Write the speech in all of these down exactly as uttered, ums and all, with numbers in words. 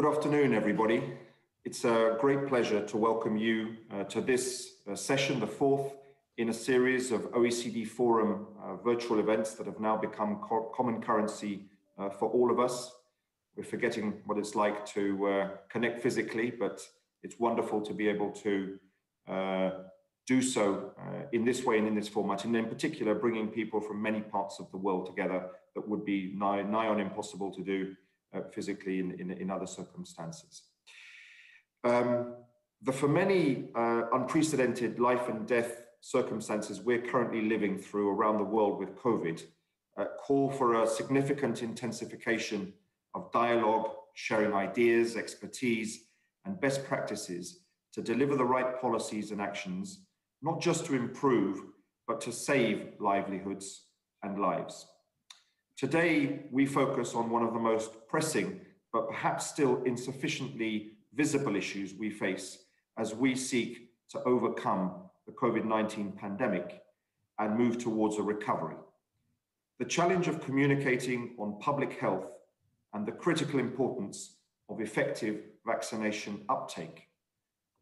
Good afternoon, everybody. It's a great pleasure to welcome you uh, to this uh, session, the fourth in a series of O E C D Forum uh, virtual events that have now become co common currency uh, for all of us. We're forgetting what it's like to uh, connect physically, but it's wonderful to be able to uh, do so uh, in this way and in this format, and in particular, bringing people from many parts of the world together that would be nigh, nigh on impossible to do Uh, physically in, in, in other circumstances. Um, the for many uh, unprecedented life and death circumstances we're currently living through around the world with COVID uh, call for a significant intensification of dialogue, sharing ideas, expertise, and best practices to deliver the right policies and actions, not just to improve, but to save livelihoods and lives. Today, we focus on one of the most pressing, but perhaps still insufficiently visible issues we face as we seek to overcome the COVID nineteen pandemic and move towards a recovery. The challenge of communicating on public health and the critical importance of effective vaccination uptake,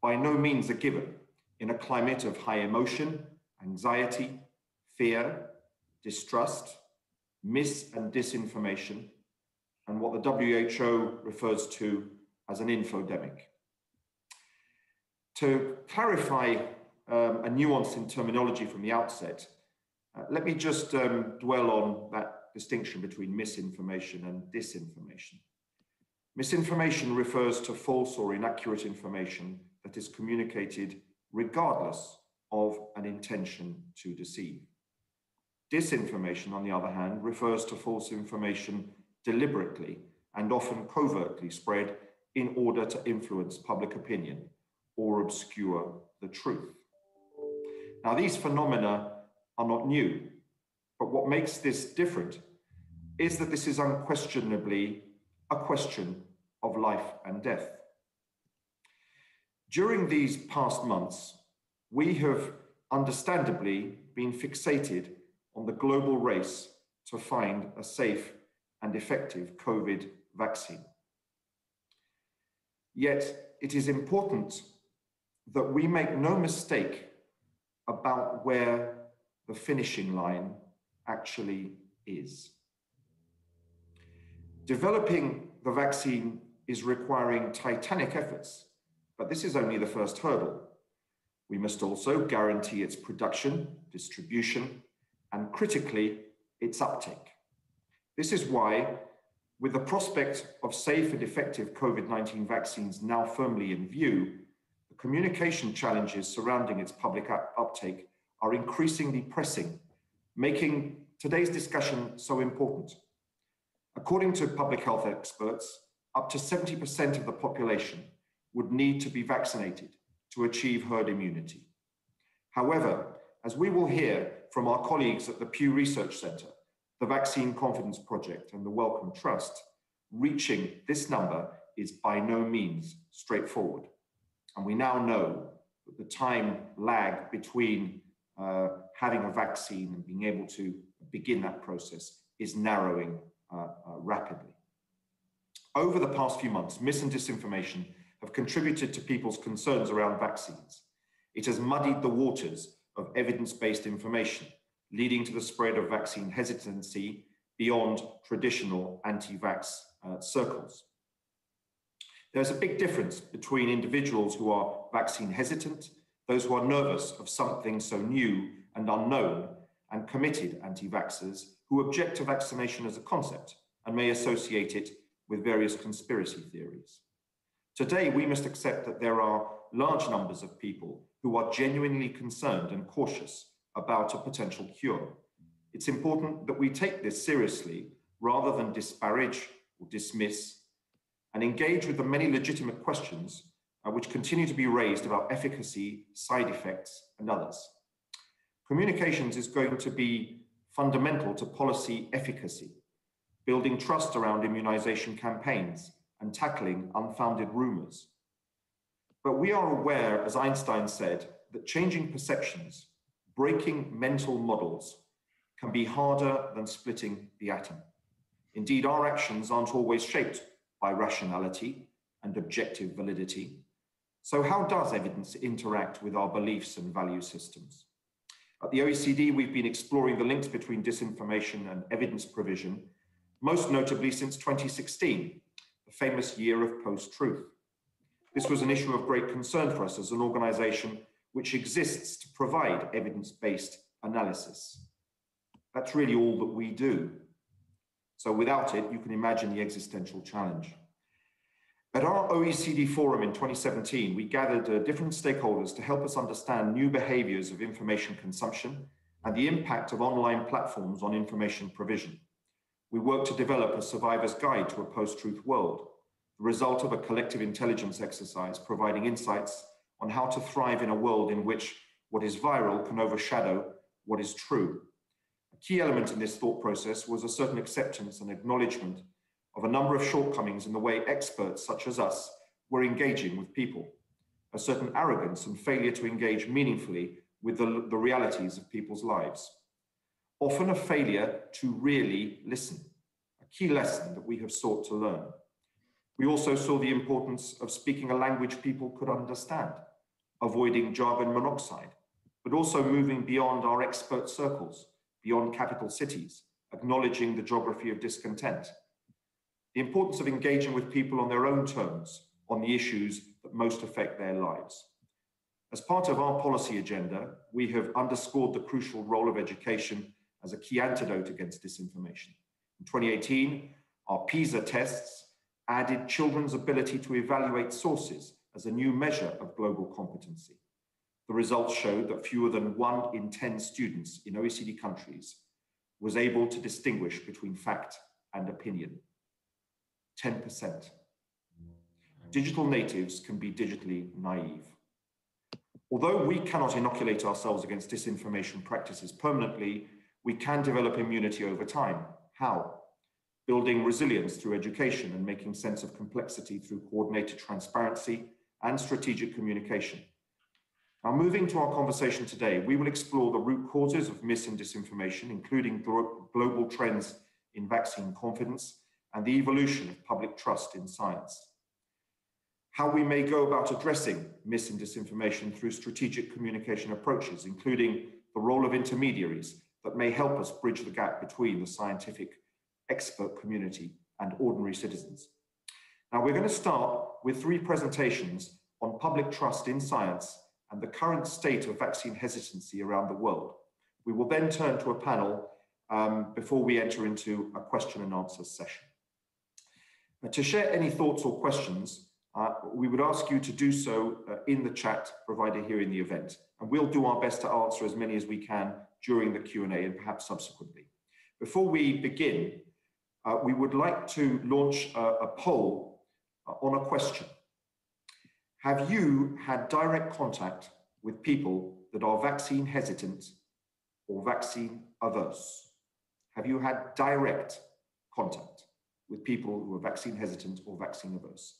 by no means a given in a climate of high emotion, anxiety, fear, distrust, mis and disinformation, and what the W H O refers to as an infodemic. To clarify um, a nuance in terminology from the outset, uh, let me just um, dwell on that distinction between misinformation and disinformation. Misinformation refers to false or inaccurate information that is communicated regardless of an intention to deceive. Disinformation, on the other hand, refers to false information deliberately and often covertly spread in order to influence public opinion or obscure the truth. Now, these phenomena are not new, but what makes this different is that this is unquestionably a question of life and death. During these past months, we have understandably been fixated on the global race to find a safe and effective COVID vaccine. Yet it is important that we make no mistake about where the finishing line actually is. Developing the vaccine is requiring titanic efforts, but this is only the first hurdle. We must also guarantee its production, distribution, and critically, its uptake. This is why, with the prospect of safe and effective COVID nineteen vaccines now firmly in view, the communication challenges surrounding its public uptake are increasingly pressing, making today's discussion so important. According to public health experts, up to seventy percent of the population would need to be vaccinated to achieve herd immunity. However, as we will hear from our colleagues at the Pew Research Center, the Vaccine Confidence Project, and the Wellcome Trust, reaching this number is by no means straightforward. And we now know that the time lag between uh, having a vaccine and being able to begin that process is narrowing uh, uh, rapidly. Over the past few months, mis and disinformation have contributed to people's concerns around vaccines. It has muddied the waters of evidence-based information, leading to the spread of vaccine hesitancy beyond traditional anti-vax uh, circles. There's a big difference between individuals who are vaccine hesitant, those who are nervous of something so new and unknown, and committed anti-vaxxers who object to vaccination as a concept and may associate it with various conspiracy theories. Today, we must accept that there are large numbers of people who are genuinely concerned and cautious about a potential cure. It's important that we take this seriously rather than disparage or dismiss, and engage with the many legitimate questions uh, which continue to be raised about efficacy, side effects, and others. Communications is going to be fundamental to policy efficacy, building trust around immunization campaigns and tackling unfounded rumors. But we are aware, as Einstein said, that changing perceptions, breaking mental models, can be harder than splitting the atom. Indeed, our actions aren't always shaped by rationality, and objective validity. So how does evidence interact with our beliefs and value systems? At the O E C D, we've been exploring the links between disinformation and evidence provision, most notably since twenty sixteen, the famous year of post-truth. This was an issue of great concern for us as an organization which exists to provide evidence-based analysis. That's really all that we do. So without it, you can imagine the existential challenge. At our O E C D forum in twenty seventeen, we gathered uh, different stakeholders to help us understand new behaviors of information consumption and the impact of online platforms on information provision. We worked to develop a survivor's guide to a post-truth world, the result of a collective intelligence exercise providing insights on how to thrive in a world in which what is viral can overshadow what is true. A key element in this thought process was a certain acceptance and acknowledgement of a number of shortcomings in the way experts such as us were engaging with people, a certain arrogance and failure to engage meaningfully with the, the realities of people's lives. Often a failure to really listen, a key lesson that we have sought to learn. We also saw the importance of speaking a language people could understand, avoiding jargon monoxide, but also moving beyond our expert circles, beyond capital cities, acknowledging the geography of discontent. The importance of engaging with people on their own terms on the issues that most affect their lives. As part of our policy agenda, we have underscored the crucial role of education as a key antidote against disinformation. In twenty eighteen, our PISA tests added children's ability to evaluate sources as a new measure of global competency. The results showed that fewer than one in ten students in O E C D countries was able to distinguish between fact and opinion. ten percent. Digital natives can be digitally naive. Although we cannot inoculate ourselves against disinformation practices permanently, we can develop immunity over time. How? Building resilience through education and making sense of complexity through coordinated transparency and strategic communication. Now, moving to our conversation today, we will explore the root causes of mis and disinformation, including global trends in vaccine confidence, and the evolution of public trust in science. How we may go about addressing mis and disinformation through strategic communication approaches, including the role of intermediaries that may help us bridge the gap between the scientific expert community and ordinary citizens. Now, we're going to start with three presentations on public trust in science and the current state of vaccine hesitancy around the world. We will then turn to a panel um, before we enter into a question and answer session. Uh, to share any thoughts or questions, uh, we would ask you to do so uh, in the chat provided here in the event, and we'll do our best to answer as many as we can during the Q and A and perhaps subsequently. Before we begin, uh, we would like to launch a, a poll uh, on a question. Have you had direct contact with people that are vaccine hesitant or vaccine averse? Have you had direct contact with people who are vaccine hesitant or vaccine averse?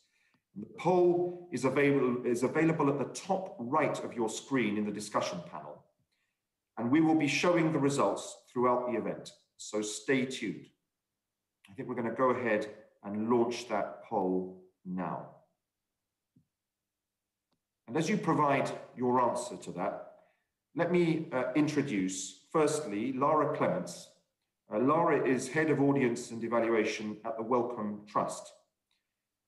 And the poll is available, is available at the top right of your screen in the discussion panel. And we will be showing the results throughout the event, so stay tuned. I think we're going to go ahead and launch that poll now. And as you provide your answer to that, let me uh, introduce, firstly, Lara Clements. Uh, Lara is Head of Audience and Evaluation at the Wellcome Trust.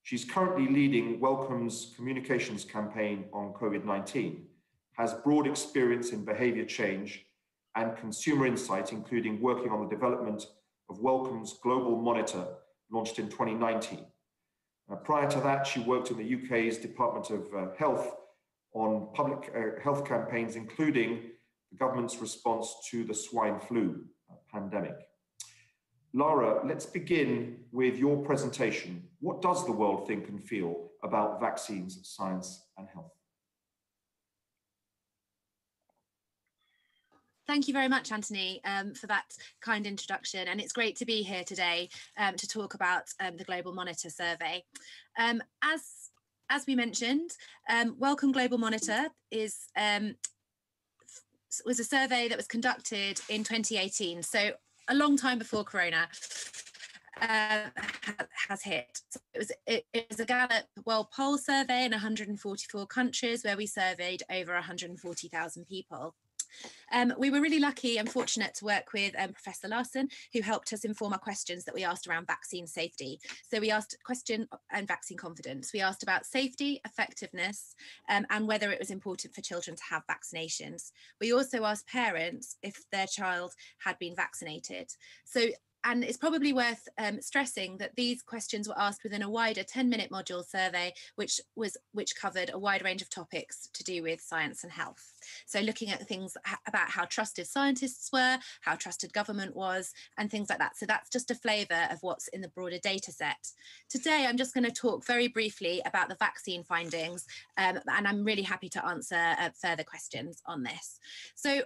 She's currently leading Wellcome's communications campaign on COVID nineteen, has broad experience in behaviour change and consumer insight, including working on the development of Wellcome's Global Monitor, launched in twenty nineteen. Uh, prior to that, she worked in the U K's Department of uh, Health on public uh, health campaigns, including the government's response to the swine flu uh, pandemic. Lara, let's begin with your presentation. What does the world think and feel about vaccines, science, and health? Thank you very much, Anthony, um, for that kind introduction. And it's great to be here today um, to talk about um, the Global Monitor survey. Um, as, as we mentioned, um, Wellcome Global Monitor is um, was a survey that was conducted in twenty eighteen. So a long time before Corona, um, has hit. So it was it, it was a Gallup World Poll survey in one hundred forty-four countries where we surveyed over one hundred forty thousand people. Um, we were really lucky and fortunate to work with um, Professor Larson, who helped us inform our questions that we asked around vaccine safety. So we asked question and vaccine confidence. We asked about safety, effectiveness, um, and whether it was important for children to have vaccinations. We also asked parents if their child had been vaccinated. So. And it's probably worth um, stressing that these questions were asked within a wider ten-minute module survey, which was which covered a wide range of topics to do with science and health. So looking at things about how trusted scientists were, how trusted government was, and things like that. So that's just a flavour of what's in the broader data set. Today, I'm just going to talk very briefly about the vaccine findings, um, and I'm really happy to answer uh, further questions on this. So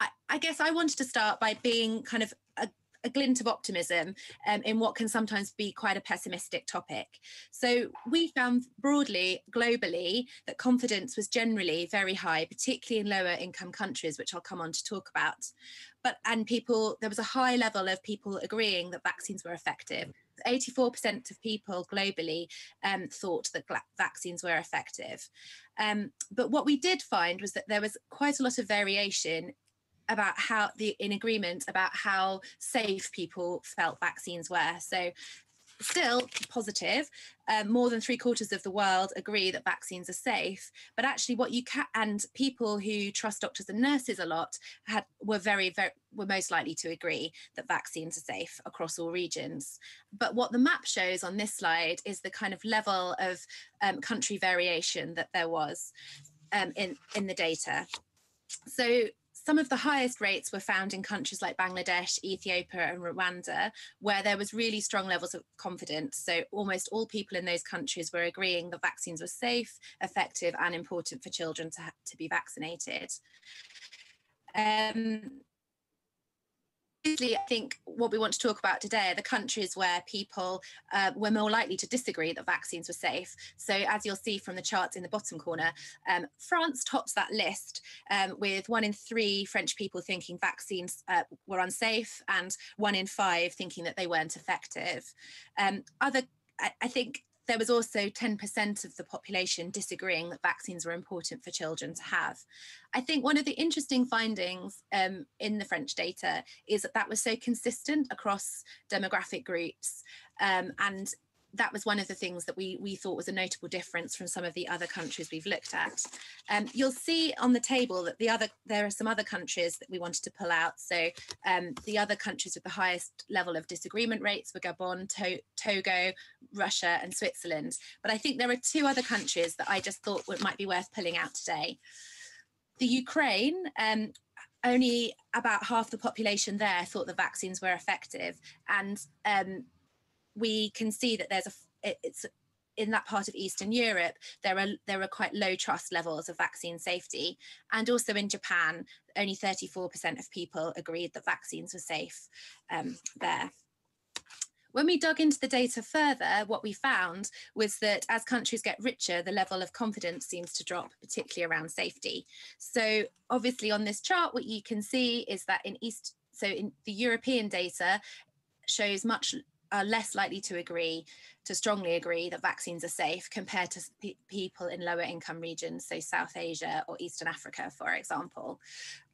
I, I guess I wanted to start by being kind of a a glint of optimism um, in what can sometimes be quite a pessimistic topic. So we found broadly, globally, that confidence was generally very high, particularly in lower income countries, which I'll come on to talk about. But and people, there was a high level of people agreeing that vaccines were effective. eighty-four percent of people globally um, thought that vaccines were effective. Um, but what we did find was that there was quite a lot of variation about how the in agreement about how safe people felt vaccines were. So still positive, um, more than three quarters of the world agree that vaccines are safe, but actually what you can, and people who trust doctors and nurses a lot had were very, very, were most likely to agree that vaccines are safe across all regions. But what the map shows on this slide is the kind of level of um, country variation that there was um, in, in the data. So some of the highest rates were found in countries like Bangladesh, Ethiopia and Rwanda, where there was really strong levels of confidence. So almost all people in those countries were agreeing that vaccines were safe, effective and important for children to, to be vaccinated. Um, I think what we want to talk about today are the countries where people uh, were more likely to disagree that vaccines were safe. So as you'll see from the charts in the bottom corner, um, France tops that list um, with one in three French people thinking vaccines uh, were unsafe and one in five thinking that they weren't effective. Um, other, I, I think there was also ten percent of the population disagreeing that vaccines were important for children to have. I think one of the interesting findings um, in the French data is that that was so consistent across demographic groups. Um, and that was one of the things that we, we thought was a notable difference from some of the other countries we've looked at. Um, you'll see on the table that the other there are some other countries that we wanted to pull out. So um, the other countries with the highest level of disagreement rates were Gabon, to Togo, Russia and Switzerland. But I think there are two other countries that I just thought would, might be worth pulling out today. The Ukraine, um, only about half the population there thought the vaccines were effective. And um, we can see that there's a, it's in that part of Eastern Europe, there are there are quite low trust levels of vaccine safety. And also in Japan, only thirty-four percent of people agreed that vaccines were safe um, there. When we dug into the data further, what we found was that as countries get richer, the level of confidence seems to drop, particularly around safety. So obviously on this chart, what you can see is that in East, so in the European data shows much are less likely to agree, to strongly agree that vaccines are safe compared to pe people in lower income regions, so South Asia or Eastern Africa, for example.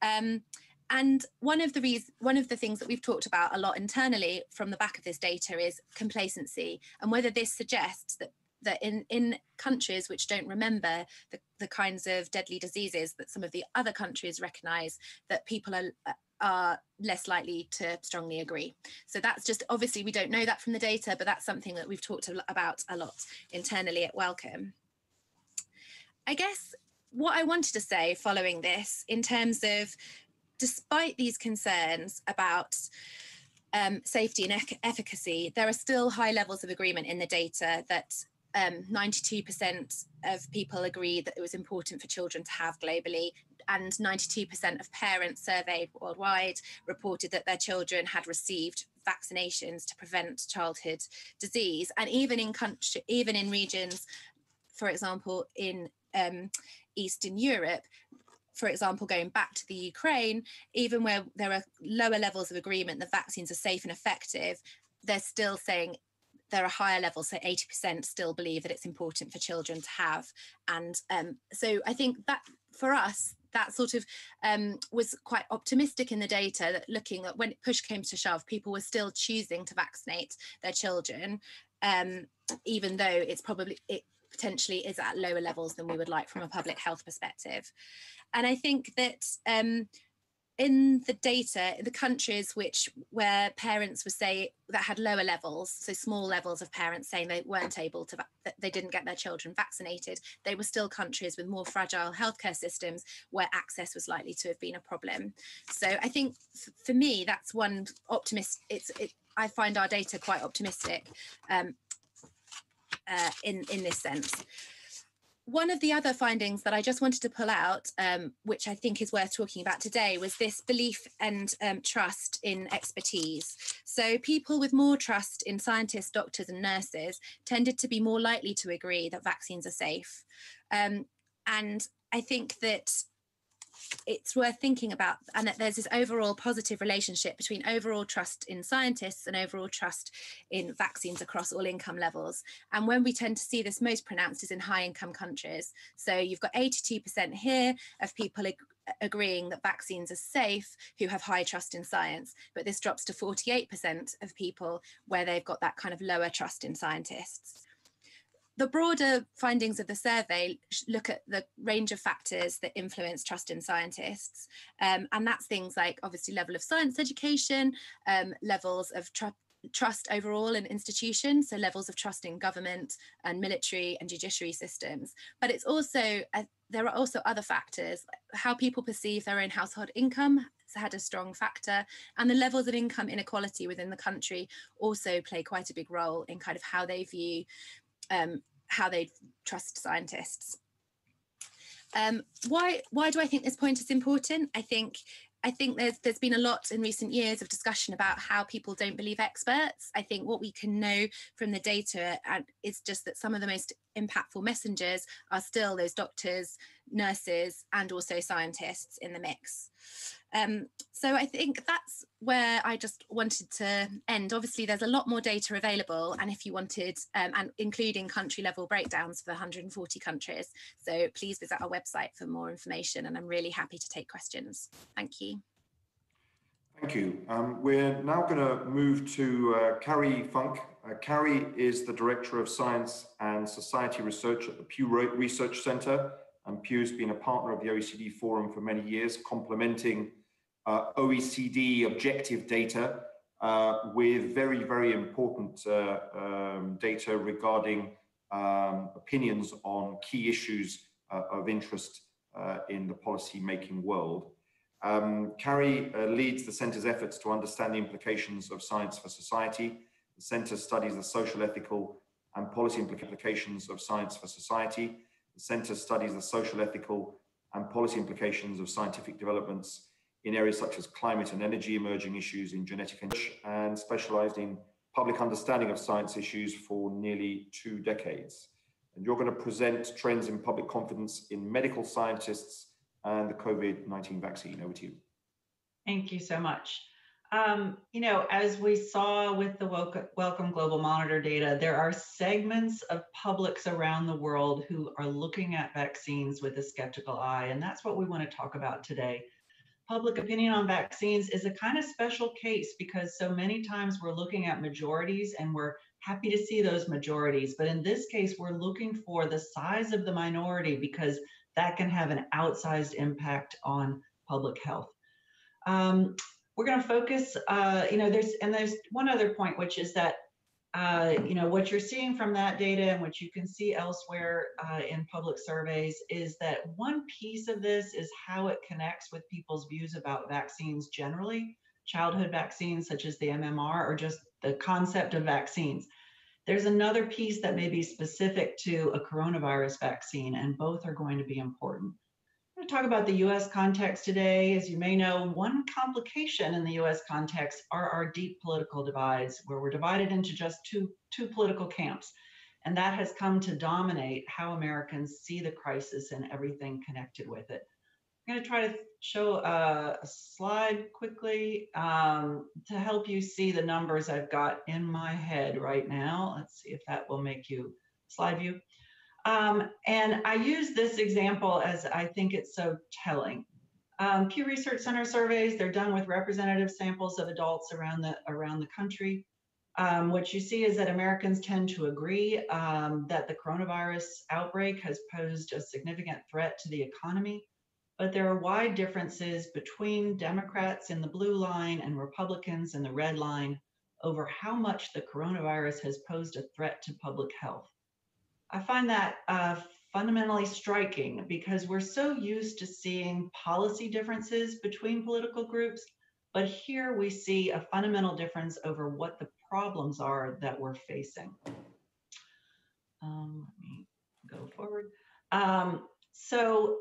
Um, and one of, the one of the things that we've talked about a lot internally from the back of this data is complacency and whether this suggests that that in, in countries which don't remember the, the kinds of deadly diseases that some of the other countries recognise, that people are, are less likely to strongly agree. So that's just, obviously we don't know that from the data, but that's something that we've talked about a lot internally at Wellcome. I guess what I wanted to say following this, in terms of, despite these concerns about um, safety and e- efficacy, there are still high levels of agreement in the data that Um, ninety-two percent of people agreed that it was important for children to have globally, and ninety-two percent of parents surveyed worldwide reported that their children had received vaccinations to prevent childhood disease. And even in country, even in regions, for example, in um, Eastern Europe, for example, going back to the Ukraine, even where there are lower levels of agreement that vaccines are safe and effective, they're still saying there are higher levels, so eighty percent still believe that it's important for children to have. And um, so I think that for us, that sort of um, was quite optimistic in the data, that looking at when push came to shove, people were still choosing to vaccinate their children, um, even though it's probably, it potentially is at lower levels than we would like from a public health perspective. And I think that um, in the data, the countries which where parents would say that had lower levels, so small levels of parents saying they weren't able to, that they didn't get their children vaccinated, they were still countries with more fragile healthcare systems where access was likely to have been a problem. So I think for me, that's one optimist. It's it, I find our data quite optimistic um, uh, in in this sense. One of the other findings that I just wanted to pull out, um, which I think is worth talking about today, was this belief and um, trust in expertise. So people with more trust in scientists, doctors and nurses tended to be more likely to agree that vaccines are safe. Um, and I think that it's worth thinking about, and that there's this overall positive relationship between overall trust in scientists and overall trust in vaccines across all income levels. And when we tend to see this most pronounced is in high income countries. So you've got eighty-two percent here of people ag- agreeing that vaccines are safe who have high trust in science, but this drops to forty-eight percent of people where they've got that kind of lower trust in scientists. The broader findings of the survey look at the range of factors that influence trust in scientists. Um, and that's things like obviously level of science education, um, levels of tra- trust overall in institutions, so levels of trust in government and military and judiciary systems. But it's also, uh, there are also other factors, how people perceive their own household income had a strong factor, and the levels of income inequality within the country also play quite a big role in kind of how they view um, how they trust scientists. Um, why, why do I think this point is important? I think I think there's there's been a lot in recent years of discussion about how people don't believe experts. I think what we can know from the data is just that some of the most impactful messengers are still those doctors, nurses, and also scientists in the mix. Um, so I think that's where I just wanted to end. Obviously, there's a lot more data available, and if you wanted, um, and including country level breakdowns for one hundred forty countries. So please visit our website for more information, and I'm really happy to take questions. Thank you. Thank you. Um, we're now going to move to uh, Carrie Funk. Uh, Carrie is the Director of Science and Society Research at the Pew Research Center, and Pew's been a partner of the O E C D Forum for many years, complementing uh, O E C D objective data uh, with very, very important uh, um, data regarding um, opinions on key issues uh, of interest uh, in the policy-making world. Um, Carrie uh, leads the Centre's efforts to understand the implications of science for society. The Centre studies the social, ethical and policy implications of science for society. The Centre studies the social, ethical and policy implications of scientific developments in areas such as climate and energy, emerging issues in genetic engineering, and specialised in public understanding of science issues for nearly two decades. And you're going to present trends in public confidence in medical scientists and the COVID nineteen vaccine. Over to you. Thank you so much. Um, you know, as we saw with the Wellcome Global Monitor data, there are segments of publics around the world who are looking at vaccines with a skeptical eye, and that's what we want to talk about today. Public opinion on vaccines is a kind of special case because so many times we're looking at majorities and we're happy to see those majorities, but in this case, we're looking for the size of the minority because that can have an outsized impact on public health. Um, we're going to focus, uh, you know, there's and there's one other point, which is that, uh, you know, what you're seeing from that data and what you can see elsewhere uh, in public surveys is that one piece of this is how it connects with people's views about vaccines generally, childhood vaccines such as the M M R or just the concept of vaccines. There's another piece that may be specific to a coronavirus vaccine, and both are going to be important. I'm going to talk about the U S context today. As you may know, one complication in the U S context are our deep political divides, where we're divided into just two, two political camps. And that has come to dominate how Americans see the crisis and everything connected with it. I'm going to try to show a, a slide quickly um, to help you see the numbers I've got in my head right now. Let's see if that will make you slide view. Um, and I use this example as I think it's so telling. Um, Pew Research Center surveys, they're done with representative samples of adults around the, around the country. Um, what you see is that Americans tend to agree um, that the coronavirus outbreak has posed a significant threat to the economy, but there are wide differences between Democrats in the blue line and Republicans in the red line over how much the coronavirus has posed a threat to public health. I find that uh, fundamentally striking because we're so used to seeing policy differences between political groups, but here we see a fundamental difference over what the problems are that we're facing. Um, let me go forward. Um, so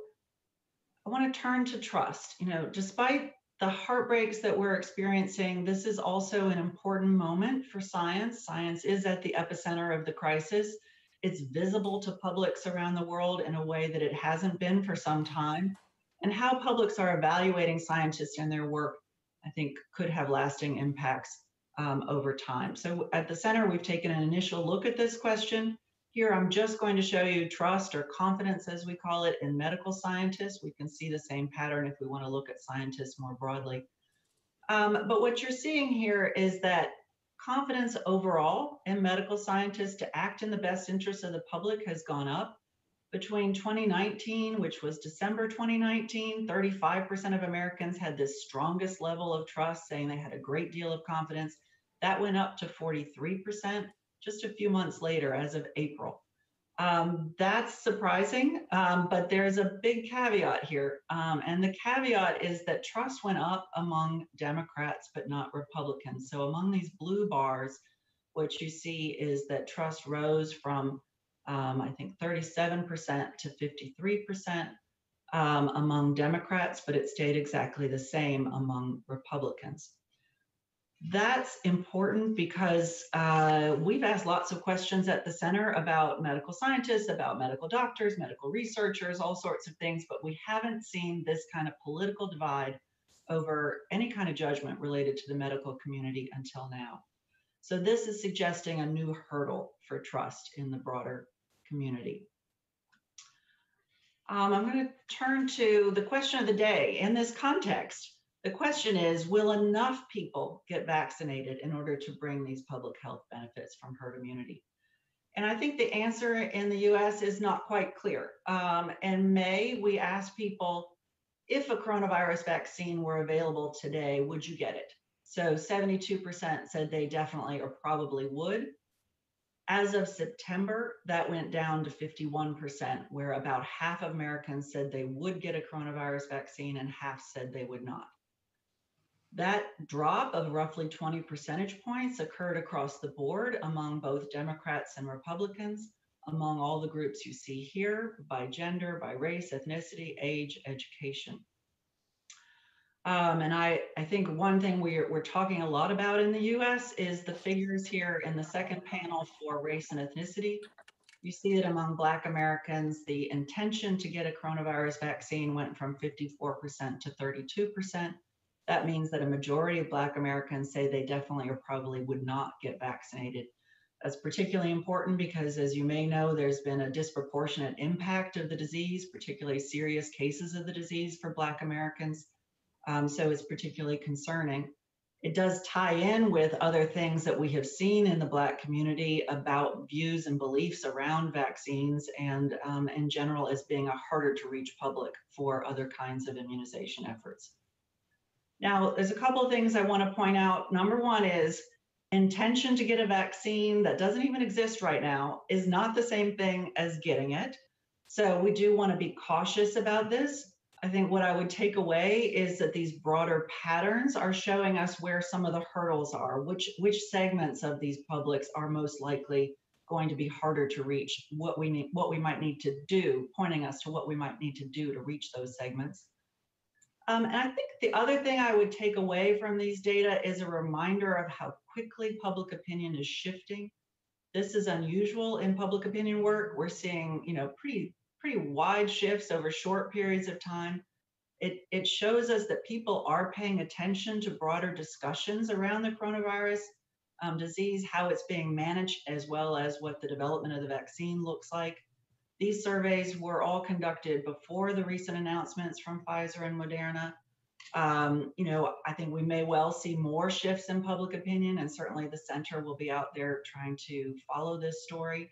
I want to turn to trust. You know, despite the heartbreaks that we're experiencing, this is also an important moment for science. Science is at the epicenter of the crisis. It's visible to publics around the world in a way that it hasn't been for some time. And how publics are evaluating scientists and their work, I think, could have lasting impacts um, over time. So at the center, we've taken an initial look at this question. Here, I'm just going to show you trust or confidence, as we call it, in medical scientists. We can see the same pattern if we want to look at scientists more broadly. Um, but what you're seeing here is that confidence overall in medical scientists to act in the best interest of the public has gone up. Between twenty nineteen, which was December twenty nineteen, thirty-five percent of Americans had this strongest level of trust, saying they had a great deal of confidence. That went up to forty-three percent just a few months later, as of April. Um, that's surprising, um, but there's a big caveat here. Um, and the caveat is that trust went up among Democrats, but not Republicans. So among these blue bars, what you see is that trust rose from, um, I think, thirty-seven percent to fifty-three percent um, among Democrats, but it stayed exactly the same among Republicans. That's important because uh, we've asked lots of questions at the center about medical scientists, about medical doctors, medical researchers, all sorts of things, but we haven't seen this kind of political divide over any kind of judgment related to the medical community until now. So this is suggesting a new hurdle for trust in the broader community. Um, I'm going to turn to the question of the day in this context. The question is, will enough people get vaccinated in order to bring these public health benefits from herd immunity? And I think the answer in the U S is not quite clear. Um, in May, we asked people, if a coronavirus vaccine were available today, would you get it? So seventy-two percent said they definitely or probably would. As of September, that went down to fifty-one percent, where about half of Americans said they would get a coronavirus vaccine and half said they would not. That drop of roughly twenty percentage points occurred across the board among both Democrats and Republicans, among all the groups you see here, by gender, by race, ethnicity, age, education. Um, and I, I think one thing we're, we're talking a lot about in the U S is the figures here in the second panel for race and ethnicity. You see that among Black Americans, the intention to get a coronavirus vaccine went from fifty-four percent to thirty-two percent. That means that a majority of Black Americans say they definitely or probably would not get vaccinated. That's particularly important because, as you may know, there's been a disproportionate impact of the disease, particularly serious cases of the disease for Black Americans. Um, so it's particularly concerning. It does tie in with other things that we have seen in the Black community about views and beliefs around vaccines and um, in general as being a harder to reach public for other kinds of immunization efforts. Now, there's a couple of things I want to point out. Number one is intention to get a vaccine that doesn't even exist right now is not the same thing as getting it. So we do want to be cautious about this. I think what I would take away is that these broader patterns are showing us where some of the hurdles are, which, which segments of these publics are most likely going to be harder to reach, what we need, what we might need to do, pointing us to what we might need to do to reach those segments. Um, and I think the other thing I would take away from these data is a reminder of how quickly public opinion is shifting. This is unusual in public opinion work. We're seeing, you know, pretty, pretty wide shifts over short periods of time. It, it shows us that people are paying attention to broader discussions around the coronavirus um, disease, how it's being managed, as well as what the development of the vaccine looks like. These surveys were all conducted before the recent announcements from Pfizer and Moderna. Um, you know, I think we may well see more shifts in public opinion, and certainly the center will be out there trying to follow this story.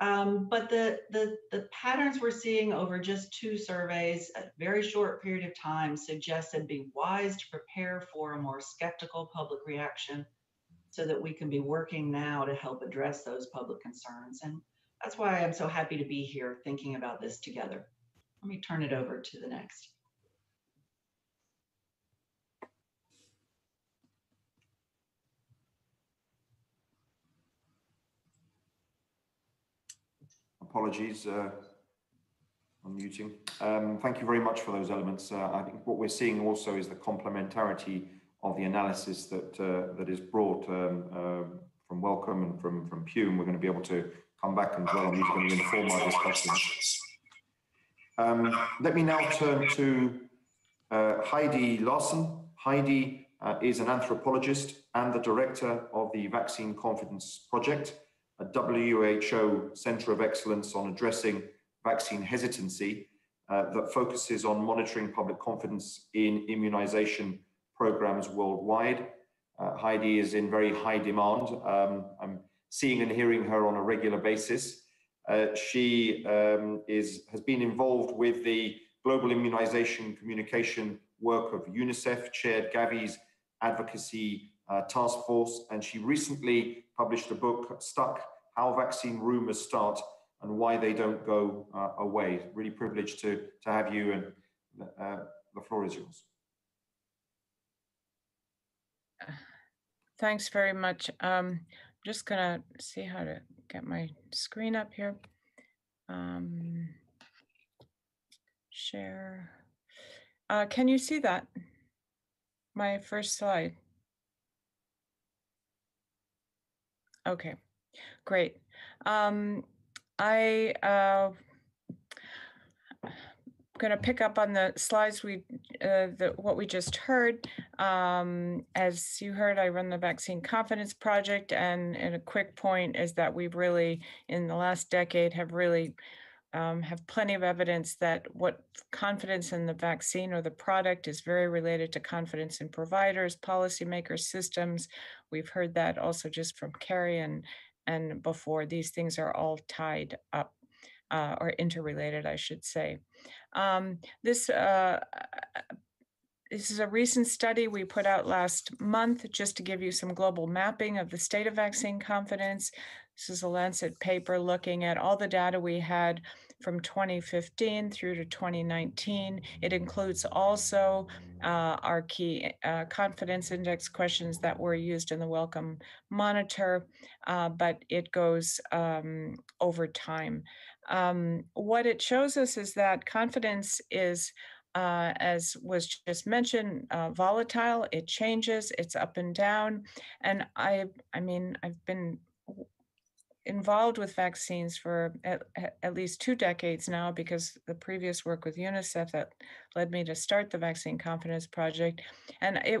Um, but the, the, the patterns we're seeing over just two surveys, a very short period of time, suggest it'd be wise to prepare for a more skeptical public reaction so that we can be working now to help address those public concerns. And that's why I'm so happy to be here thinking about this together. Let me turn it over to the next. Apologies uh, on muting. Um, thank you very much for those elements. Uh, I think what we're seeing also is the complementarity of the analysis that uh, that is brought um, uh, from Wellcome and from, from Pew, and we're going to be able to come back and dwell on these, going to inform our discussions. Um, let me now turn to uh, Heidi Larson. Heidi uh, is an anthropologist and the director of the Vaccine Confidence Project, a W H O Centre of Excellence on addressing vaccine hesitancy uh, that focuses on monitoring public confidence in immunisation programmes worldwide. Uh, Heidi is in very high demand. Um, I'm seeing and hearing her on a regular basis. Uh, she um, is, has been involved with the global immunisation communication work of UNICEF, chaired Gavi's advocacy uh, task force, and she recently published a book, Stuck, How Vaccine Rumours Start and Why They Don't Go uh, Away. Really privileged to, to have you, and uh, the floor is yours. Thanks very much. Um, I'm just gonna see how to get my screen up here. Um, share. Uh, can you see that? My first slide. Okay, great. Um, I, uh, I'm going to pick up on the slides we, uh, the, what we just heard. Um, as you heard, I run the Vaccine Confidence Project, and, and a quick point is that we've really, in the last decade, have really um, have plenty of evidence that what confidence in the vaccine or the product is very related to confidence in providers, policymakers, systems. We've heard that also just from Carrie and, and before. These things are all tied up uh, or interrelated, I should say. Um, this, uh, this is a recent study we put out last month just to give you some global mapping of the state of vaccine confidence. This is a Lancet paper looking at all the data we had from twenty fifteen through to twenty nineteen. It includes also uh, our key uh, confidence index questions that were used in the Wellcome Monitor, uh, but it goes um, over time. Um, what it shows us is that confidence is, uh, as was just mentioned, uh, volatile. It changes, it's up and down. And I, I mean, I've been involved with vaccines for at, at least two decades now, because the previous work with UNICEF that led me to start the Vaccine Confidence Project. And it,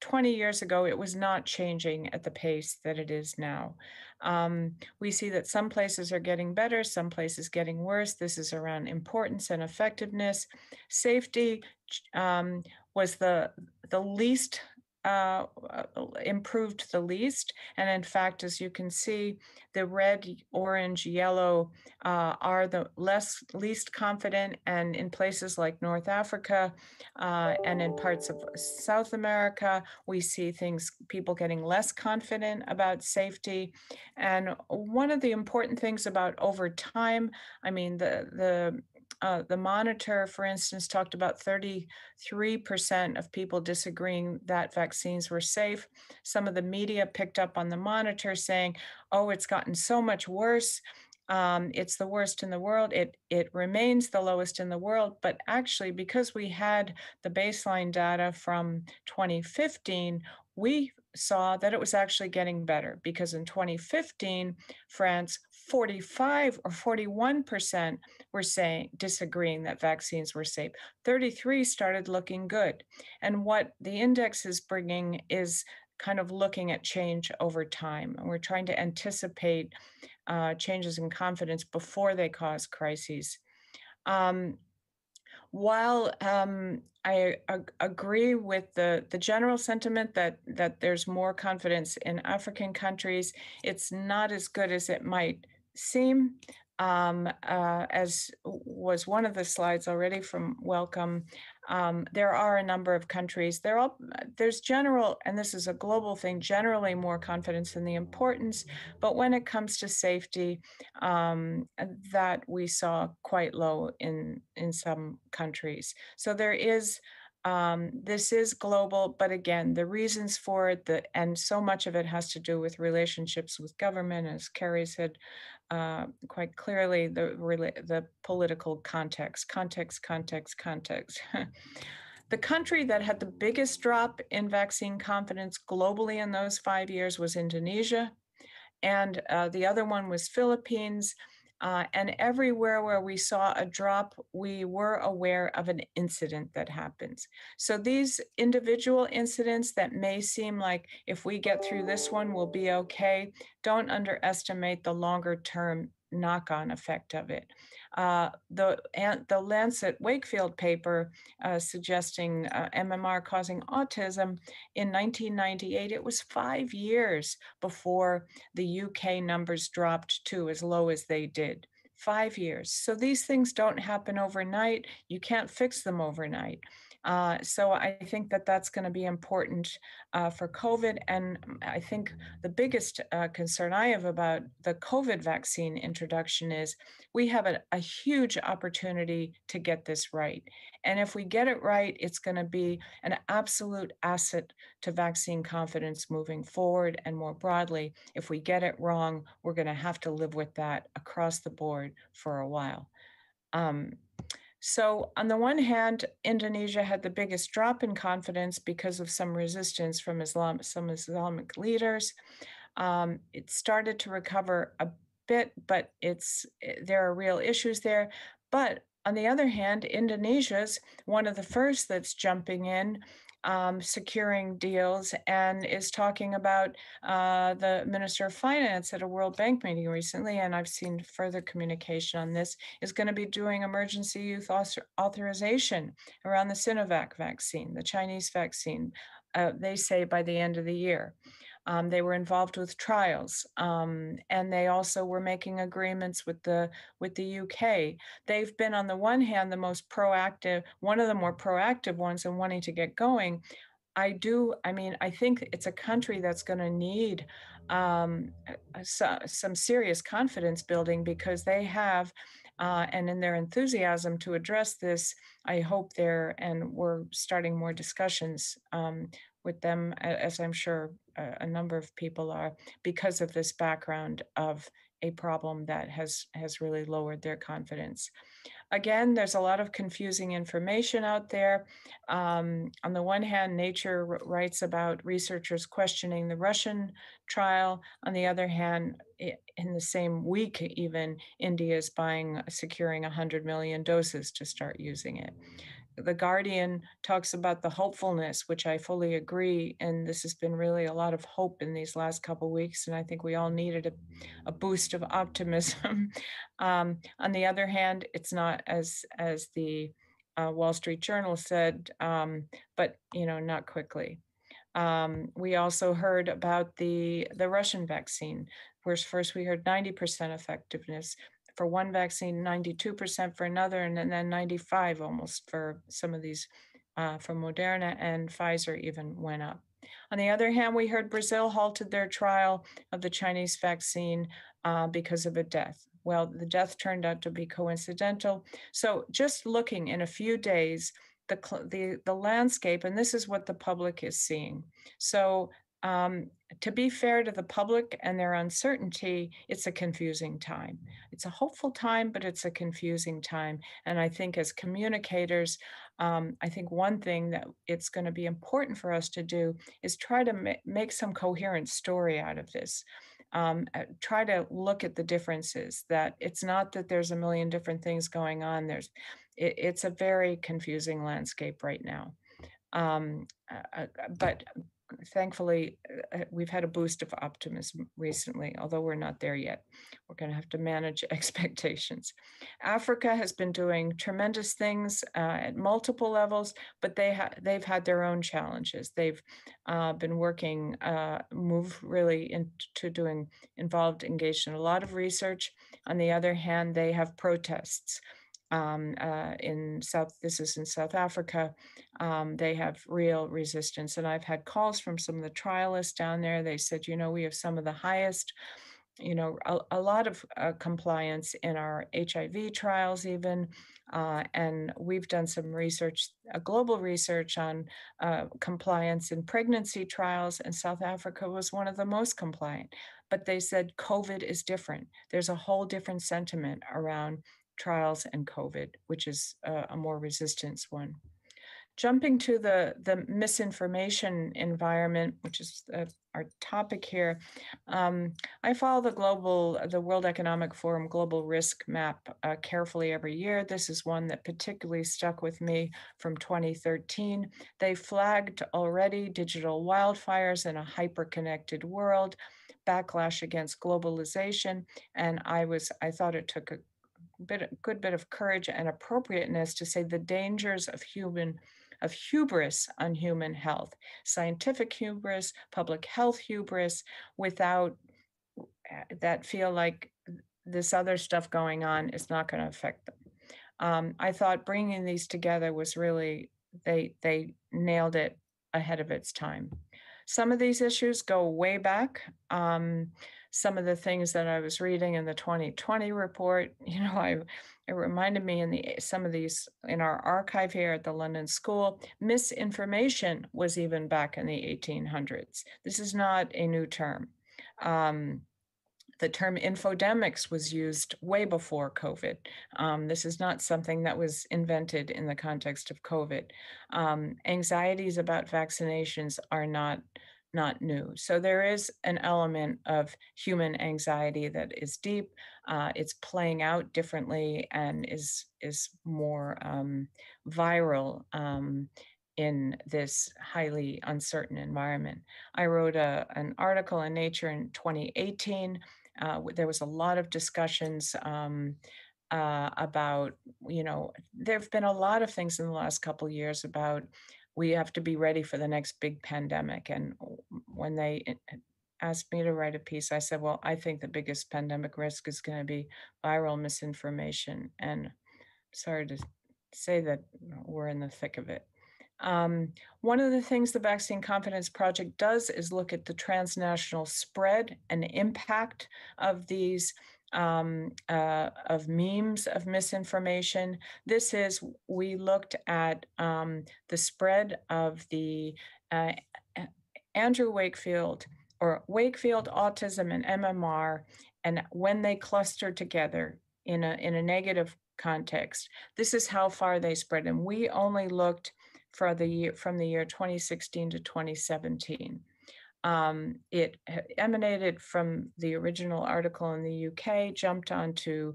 twenty years ago, it was not changing at the pace that it is now. Um, we see that some places are getting better, some places getting worse. This is around importance and effectiveness. Safety um, was the, the least Uh, improved the least. And in fact, as you can see, the red, orange, yellow uh, are the less least confident. And in places like North Africa uh, and in parts of South America, we see things, people getting less confident about safety. And one of the important things about over time, I mean, the, the Uh, the monitor, for instance, talked about thirty-three percent of people disagreeing that vaccines were safe. Some of the media picked up on the monitor saying, oh, it's gotten so much worse. Um, it's the worst in the world. It, it remains the lowest in the world. But actually, because we had the baseline data from twenty fifteen, we saw that it was actually getting better, because in twenty fifteen, France, forty-five or forty-one percent were saying, disagreeing that vaccines were safe. thirty-three started looking good. And what the index is bringing is kind of looking at change over time. And we're trying to anticipate uh, changes in confidence before they cause crises. Um, While um, I ag- agree with the, the general sentiment that, that there's more confidence in African countries, it's not as good as it might seem. Um, uh, as was one of the slides already from Wellcome, um, there are a number of countries. They're all, there's general, and this is a global thing, generally more confidence in the importance, but when it comes to safety, um, that we saw quite low in, in some countries. So there is, um, this is global, but again, the reasons for it, the, and so much of it has to do with relationships with government, as Carrie said uh, quite clearly, the, the political context, context, context, context. The country that had the biggest drop in vaccine confidence globally in those five years was Indonesia, and uh, the other one was Philippines. Uh, and everywhere where we saw a drop, we were aware of an incident that happens. So these individual incidents that may seem like if we get through this one, we'll be okay, don't underestimate the longer term knock-on effect of it. Uh, the, and the Lancet Wakefield paper uh, suggesting uh, M M R causing autism in nineteen ninety-eight, it was five years before the U K numbers dropped to as low as they did. Five years. So these things don't happen overnight. You can't fix them overnight. Uh, so I think that that's going to be important uh, for COVID. And I think the biggest uh, concern I have about the COVID vaccine introduction is we have a, a huge opportunity to get this right. And if we get it right, it's going to be an absolute asset to vaccine confidence moving forward and more broadly. If we get it wrong, we're going to have to live with that across the board for a while. Um, So on the one hand, Indonesia had the biggest drop in confidence because of some resistance from Islam, some Islamic leaders. Um, it started to recover a bit, but it's there are real issues there. But on the other hand, Indonesia's one of the first that's jumping in, um, securing deals, and is talking about uh, the Minister of Finance at a World Bank meeting recently, and I've seen further communication on this, is going to be doing emergency youth author- authorization around the Sinovac vaccine, the Chinese vaccine, uh, they say by the end of the year. Um, they were involved with trials, um, and they also were making agreements with the with the U K. They've been, on the one hand, the most proactive, one of the more proactive ones in wanting to get going. I do, I mean, I think it's a country that's going to need um, so, some serious confidence building, because they have, uh, and in their enthusiasm to address this, I hope they're, and we're starting more discussions um, with them, as I'm sure a number of people are, because of this background of a problem that has, has really lowered their confidence. Again, there's a lot of confusing information out there. Um, on the one hand, Nature writes about researchers questioning the Russian trial. On the other hand, in the same week even, India is buying, securing one hundred million doses to start using it. The Guardian talks about the hopefulness, which I fully agree, and this has been really a lot of hope in these last couple of weeks, and I think we all needed a, a boost of optimism. um, on the other hand, it's not as as the uh, Wall Street Journal said, um, but you know, not quickly. Um, we also heard about the the Russian vaccine, where first we heard ninety percent effectiveness for one vaccine, ninety-two percent for another, and then ninety-five almost for some of these, uh, for Moderna and Pfizer even went up. On the other hand, we heard Brazil halted their trial of the Chinese vaccine uh, because of a death. Well, the death turned out to be coincidental. So just looking in a few days, the the, the landscape, and this is what the public is seeing. So Um, to be fair to the public and their uncertainty, it's a confusing time. It's a hopeful time, but it's a confusing time. And I think as communicators, um, I think one thing that it's going to be important for us to do is try to ma- make some coherent story out of this. Um, try to look at the differences, that it's not that there's a million different things going on. There's, it, it's a very confusing landscape right now. Um, uh, but thankfully, uh, we've had a boost of optimism recently, although we're not there yet. We're going to have to manage expectations. Africa has been doing tremendous things uh, at multiple levels, but they ha- they've had their own challenges. They've uh, been working, uh, move really into doing involved, engaged in a lot of research. On the other hand, they have protests. Um, uh, in South, this is in South Africa, um, they have real resistance. And I've had calls from some of the trialists down there. They said, you know, we have some of the highest, you know, a, a lot of uh, compliance in our H I V trials even. Uh, and we've done some research, uh, global research on uh, compliance in pregnancy trials. And South Africa was one of the most compliant. But they said COVID is different. There's a whole different sentiment around trials and COVID, which is uh, a more resistance one. Jumping to the, the misinformation environment, which is uh, our topic here, um, I follow the global, the World Economic Forum Global Risk Map uh, carefully every year. This is one that particularly stuck with me from twenty thirteen. They flagged already digital wildfires in a hyper-connected world, backlash against globalization, and I was, I thought it took a Bit, good bit of courage and appropriateness to say the dangers of human, of hubris on human health, scientific hubris, public health hubris, without that feel like this other stuff going on is not going to affect them. Um, I thought bringing these together was really, they they nailed it ahead of its time. Some of these issues go way back. Um, some of the things that I was reading in the twenty twenty report, you know, I, it reminded me in the some of these in our archive here at the London School, misinformation was even back in the eighteen hundreds. This is not a new term. Um, the term infodemics was used way before COVID. Um, this is not something that was invented in the context of COVID. Um, anxieties about vaccinations are not not new. So there is an element of human anxiety that is deep. Uh, it's playing out differently and is is more um, viral um, in this highly uncertain environment. I wrote a, an article in Nature in twenty eighteen. Uh, there was a lot of discussions um, uh, about, you know, there've been a lot of things in the last couple of years about we have to be ready for the next big pandemic. And when they asked me to write a piece, I said, well, I think the biggest pandemic risk is going to be viral misinformation. And sorry to say that we're in the thick of it. Um, one of the things the Vaccine Confidence Project does is look at the transnational spread and impact of these, um, uh, of memes, of misinformation. This is, we looked at um, the spread of the uh, Andrew Wakefield or Wakefield autism and M M R, and when they cluster together in a, in a negative context, this is how far they spread. And we only looked for the year, from the year twenty sixteen to twenty seventeen. Um, it emanated from the original article in the U K, jumped onto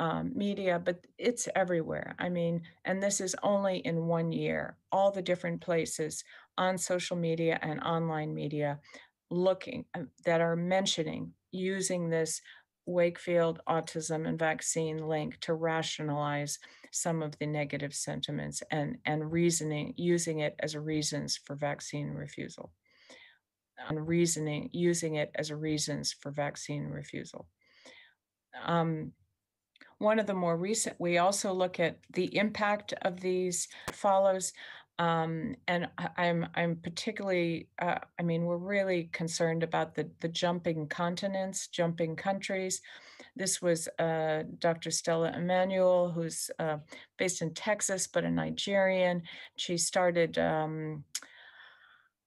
um, media, but it's everywhere. I mean, and this is only in one year, all the different places on social media and online media looking that are mentioning using this Wakefield autism and vaccine link to rationalize some of the negative sentiments and, and reasoning, using it as reasons for vaccine refusal. And reasoning, using it as reasons for vaccine refusal. Um, one of the more recent, we also look at the impact of these follows. Um, and I'm I'm particularly, uh, I mean, we're really concerned about the, the jumping continents, jumping countries. This was uh, Doctor Stella Emanuel, who's uh, based in Texas, but a Nigerian. She started um,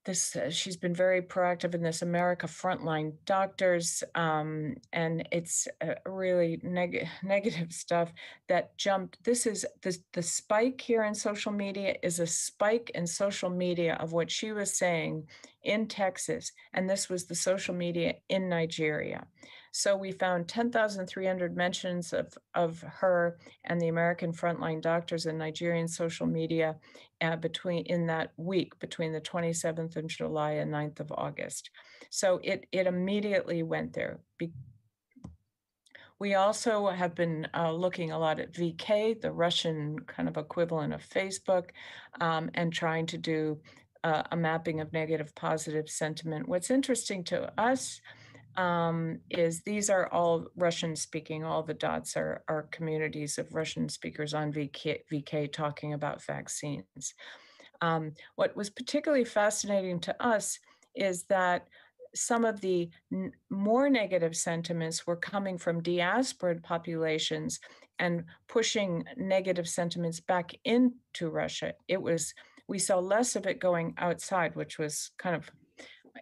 This uh, she's been very proactive in this America Frontline Doctors, um, and it's uh, really neg- negative stuff that jumped. This is the the spike here in social media is a spike in social media of what she was saying in Texas, and this was the social media in Nigeria. So we found ten thousand three hundred mentions of of her and the American Frontline Doctors in Nigerian social media uh, between in that week between the twenty-seventh of July and ninth of August. So it, it immediately went there. Be- we also have been uh, looking a lot at V K, the Russian kind of equivalent of Facebook, um, and trying to do uh, a mapping of negative positive sentiment. What's interesting to us um, is these are all Russian speaking, all the dots are, are communities of Russian speakers on V K, V K talking about vaccines. Um, what was particularly fascinating to us is that some of the n- more negative sentiments were coming from diasporan populations and pushing negative sentiments back into Russia. It was, we saw less of it going outside, which was kind of,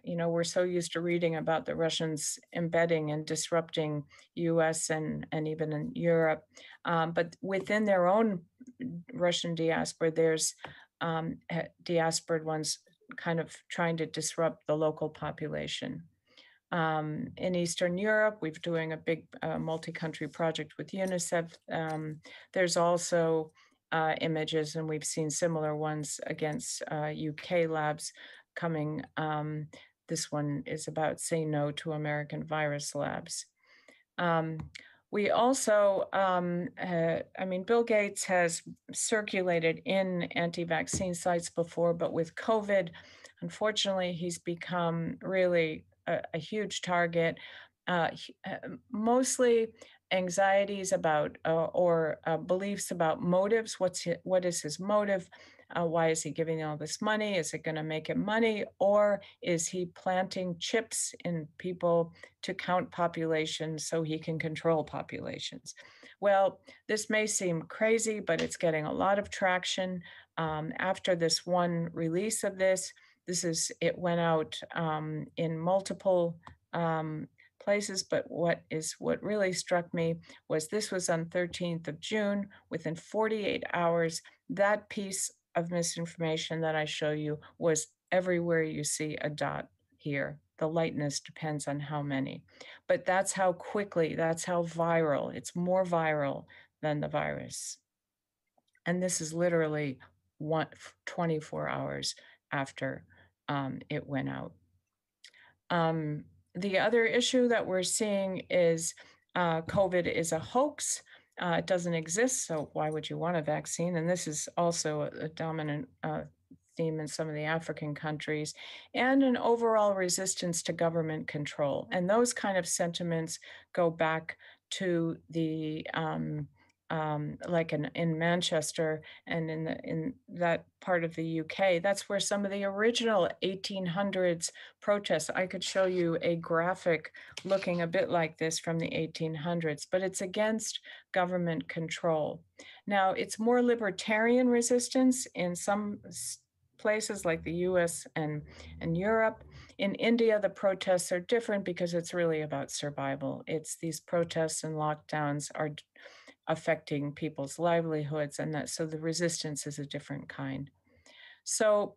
you know, we're so used to reading about the Russians embedding and disrupting U S and, and even in Europe. Um, but within their own Russian diaspora, there's Um, diasporan ones kind of trying to disrupt the local population. Um, in Eastern Europe, we're doing a big uh, multi-country project with UNICEF. Um, there's also uh, images, and we've seen similar ones against uh, U K labs coming. Um, this one is about say no to American virus labs. Um, We also, um, uh, I mean, Bill Gates has circulated in anti-vaccine sites before, but with COVID, unfortunately, he's become really a, a huge target, uh, he, uh, mostly anxieties about uh, or uh, beliefs about motives. What's his, what is his motive? Uh, why is he giving all this money? Is it going to make him money? Or is he planting chips in people to count populations so he can control populations? Well, this may seem crazy, but it's getting a lot of traction. Um, after this one release of this, this is it went out um, in multiple um places, but what is what really struck me was this was on thirteenth of June. Within forty-eight hours, that piece of misinformation that I show you was everywhere you see a dot here. The lightness depends on how many, but that's how quickly, that's how viral. It's more viral than the virus. And this is literally one, twenty-four hours after um, it went out. Um, The other issue that we're seeing is uh, COVID is a hoax. Uh, it doesn't exist, so why would you want a vaccine? And this is also a, a dominant uh, theme in some of the African countries, and an overall resistance to government control. And those kind of sentiments go back to the um, Um, like in, in Manchester and in the, in that part of the U K, that's where some of the original eighteen hundreds protests. I could show you a graphic looking a bit like this from the eighteen hundreds, but it's against government control. Now, it's more libertarian resistance in some places like the U S and, and Europe. In India, the protests are different because it's really about survival. It's these protests and lockdowns are affecting people's livelihoods, and that so the resistance is a different kind. So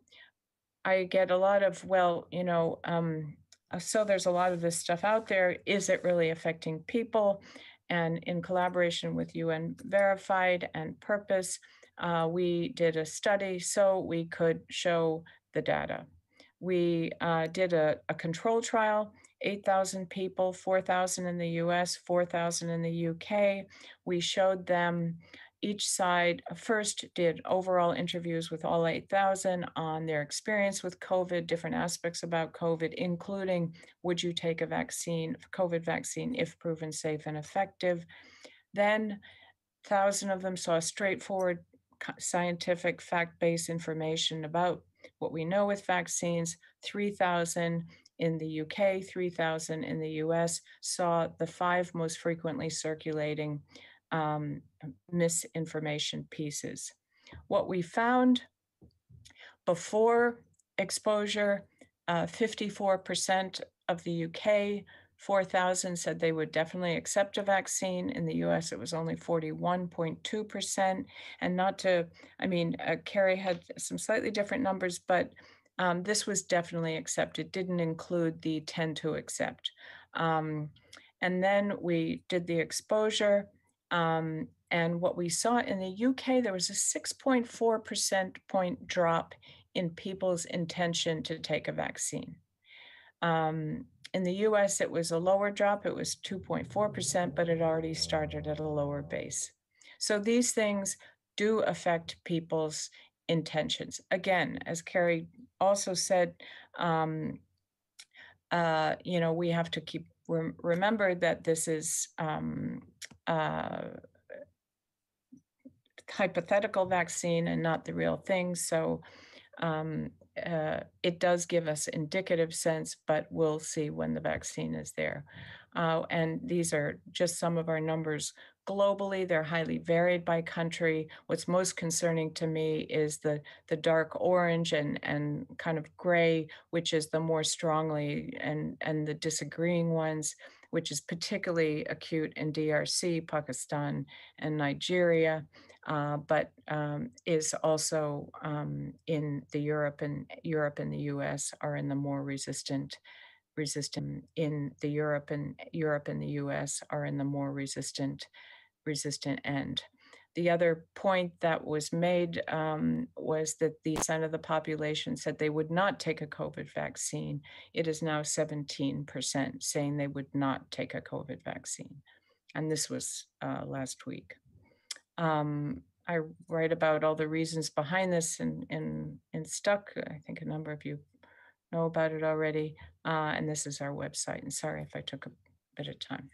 I get a lot of, well, you know, um, so there's a lot of this stuff out there. Is it really affecting people? And in collaboration with U N Verified and Purpose, uh, we did a study so we could show the data. We uh, did a, a control trial, eight thousand people, four thousand in the U S, four thousand in the U K. We showed them each side first did overall interviews with all eight thousand on their experience with COVID, different aspects about COVID, including would you take a vaccine, COVID vaccine, if proven safe and effective. Then one thousand of them saw straightforward scientific fact-based information about what we know with vaccines. Three thousand in the U K, three thousand in the U S saw the five most frequently circulating um, misinformation pieces. What we found before exposure, uh, fifty-four percent of the U K, four thousand said they would definitely accept a vaccine. In the U S, it was only forty-one point two percent. And not to, I mean, uh, Carrie had some slightly different numbers, but um, this was definitely accepted, didn't include the tend to accept. Um, and then we did the exposure. Um, and what we saw in the U K, there was a six point four percent point drop in people's intention to take a vaccine. Um, in the U S, it was a lower drop. It was two point four percent, but it already started at a lower base. So these things do affect people's intentions. Again, as Carrie also said, um, uh, you know, we have to keep rem- remember that this is um, uh, hypothetical vaccine and not the real thing. So um, uh, it does give us indicative sense, but we'll see when the vaccine is there. Uh, and these are just some of our numbers globally. They're highly varied by country. What's most concerning to me is the, the dark orange and, and kind of gray, which is the more strongly and, and the disagreeing ones, which is particularly acute in D R C, Pakistan, and Nigeria, uh, but um, is also um, in the Europe and Europe and the U S are in the more resistant, resistant in the Europe and Europe and the U S are in the more resistant, resistant end. The other point that was made um, was that the percent of the population said they would not take a COVID vaccine. It is now seventeen percent saying they would not take a COVID vaccine. And this was uh, last week. Um, I write about all the reasons behind this in, in, in Stuck. I think a number of you know about it already. Uh, and this is our website. And sorry if I took a bit of time.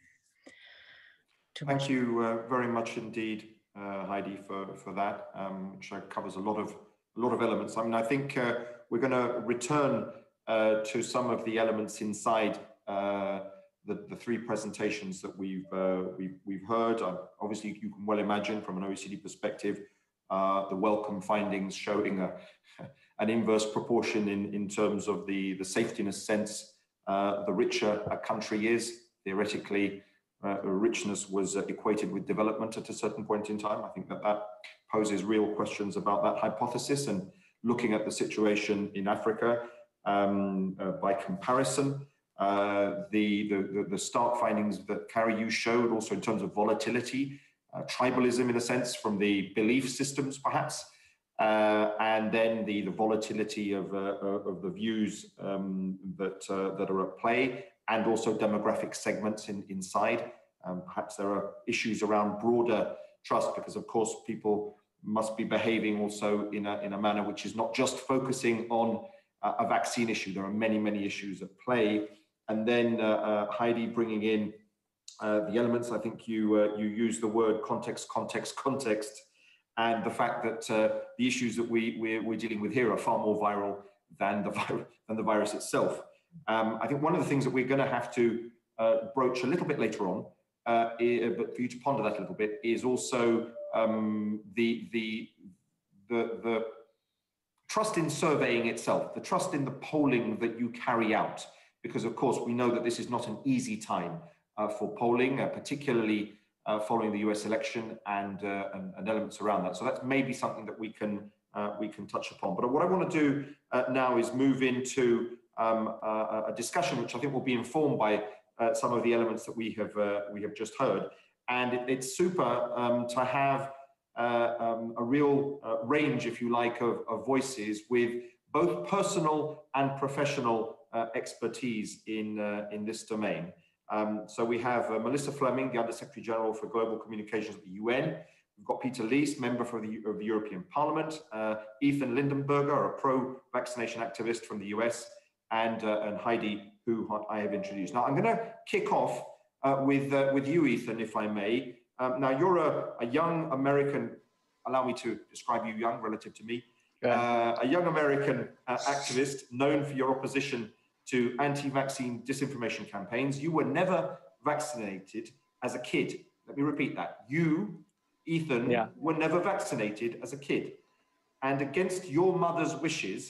Thank you uh, very much indeed. Uh, Heidi, for, for that, um, which covers a lot of a lot of elements. I mean, I think uh, we're going to return uh, to some of the elements inside uh, the, the three presentations that we've uh, we've, we've heard. Uh, obviously, you can well imagine from an O E C D perspective, uh, the Wellcome findings showing a, an inverse proportion in, in terms of the, the safetiness sense. Uh, the richer a country is, theoretically, Uh, richness was uh, equated with development at a certain point in time. I think that that poses real questions about that hypothesis, and looking at the situation in Africa um, uh, by comparison, uh, the, the, the stark findings that Carrie, you showed also in terms of volatility, uh, tribalism in a sense from the belief systems perhaps, uh, and then the, the volatility of, uh, of the views um, that, uh, that are at play, and also demographic segments in, inside. Um, perhaps there are issues around broader trust, because of course people must be behaving also in a, in a manner which is not just focusing on uh, a vaccine issue. There are many, many issues at play. And then uh, uh, Heidi bringing in uh, the elements. I think you uh, you used the word context, context, context, and the fact that uh, the issues that we, we're, we're dealing with here are far more viral than the, vir- than the virus itself. Um, I think one of the things that we're going to have to uh, broach a little bit later on, uh, is, but for you to ponder that a little bit, is also um, the, the the the trust in surveying itself, the trust in the polling that you carry out, because of course we know that this is not an easy time uh, for polling, uh, particularly uh, following the U S election and, uh, and and elements around that. So that's maybe something that we can uh, we can touch upon. But what I want to do uh, now is move into Um, uh, a discussion which I think will be informed by uh, some of the elements that we have uh, we have just heard, and it, it's super um, to have uh, um, a real uh, range, if you like, of, of voices with both personal and professional uh, expertise in uh, in this domain. Um, so we have uh, Melissa Fleming, the Under Secretary General for Global Communications at the U N. We've got Peter Lees, member for the, of the European Parliament. Uh, Ethan Lindenberger, a pro-vaccination activist from the U S. And, uh, and Heidi, who I have introduced. Now, I'm going to kick off uh, with uh, with you, Ethan, if I may. Um, now, you're a, a young American, allow me to describe you young relative to me, uh, a young American uh, activist known for your opposition to anti-vaccine disinformation campaigns. You were never vaccinated as a kid. Let me repeat that. You, Ethan, yeah. were never vaccinated as a kid. And against your mother's wishes,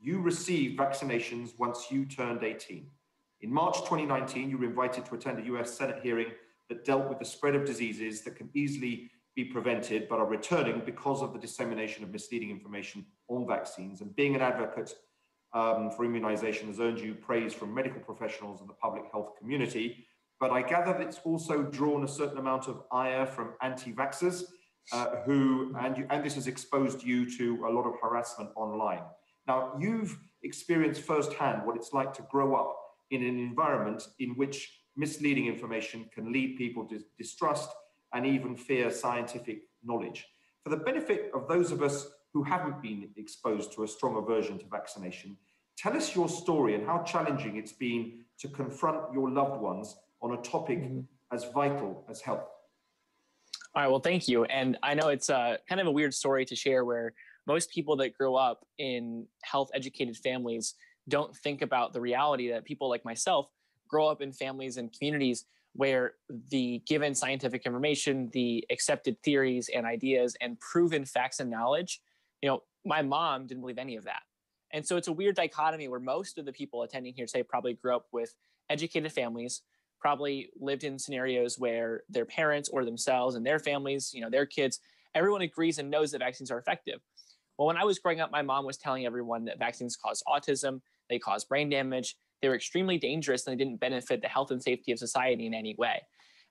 you received vaccinations once you turned eighteen. In March twenty nineteen, you were invited to attend a U S Senate hearing that dealt with the spread of diseases that can easily be prevented but are returning because of the dissemination of misleading information on vaccines. And being an advocate um, for immunization has earned you praise from medical professionals and the public health community. But I gather that it's also drawn a certain amount of ire from anti-vaxxers uh, who, and, you, and this has exposed you to a lot of harassment online. Now, you've experienced firsthand what it's like to grow up in an environment in which misleading information can lead people to distrust and even fear scientific knowledge. For the benefit of those of us who haven't been exposed to a strong aversion to vaccination, tell us your story and how challenging it's been to confront your loved ones on a topic mm-hmm. as vital as health. All right, well, thank you. And I know it's uh, kind of a weird story to share, where most people that grow up in health educated families don't think about the reality that people like myself grow up in families and communities where the given scientific information, the accepted theories and ideas and proven facts and knowledge, you know, my mom didn't believe any of that. And so it's a weird dichotomy where most of the people attending here today probably grew up with educated families, probably lived in scenarios where their parents or themselves and their families, you know, their kids, everyone agrees and knows that vaccines are effective. Well, when I was growing up, my mom was telling everyone that vaccines cause autism, they cause brain damage, they were extremely dangerous, and they didn't benefit the health and safety of society in any way.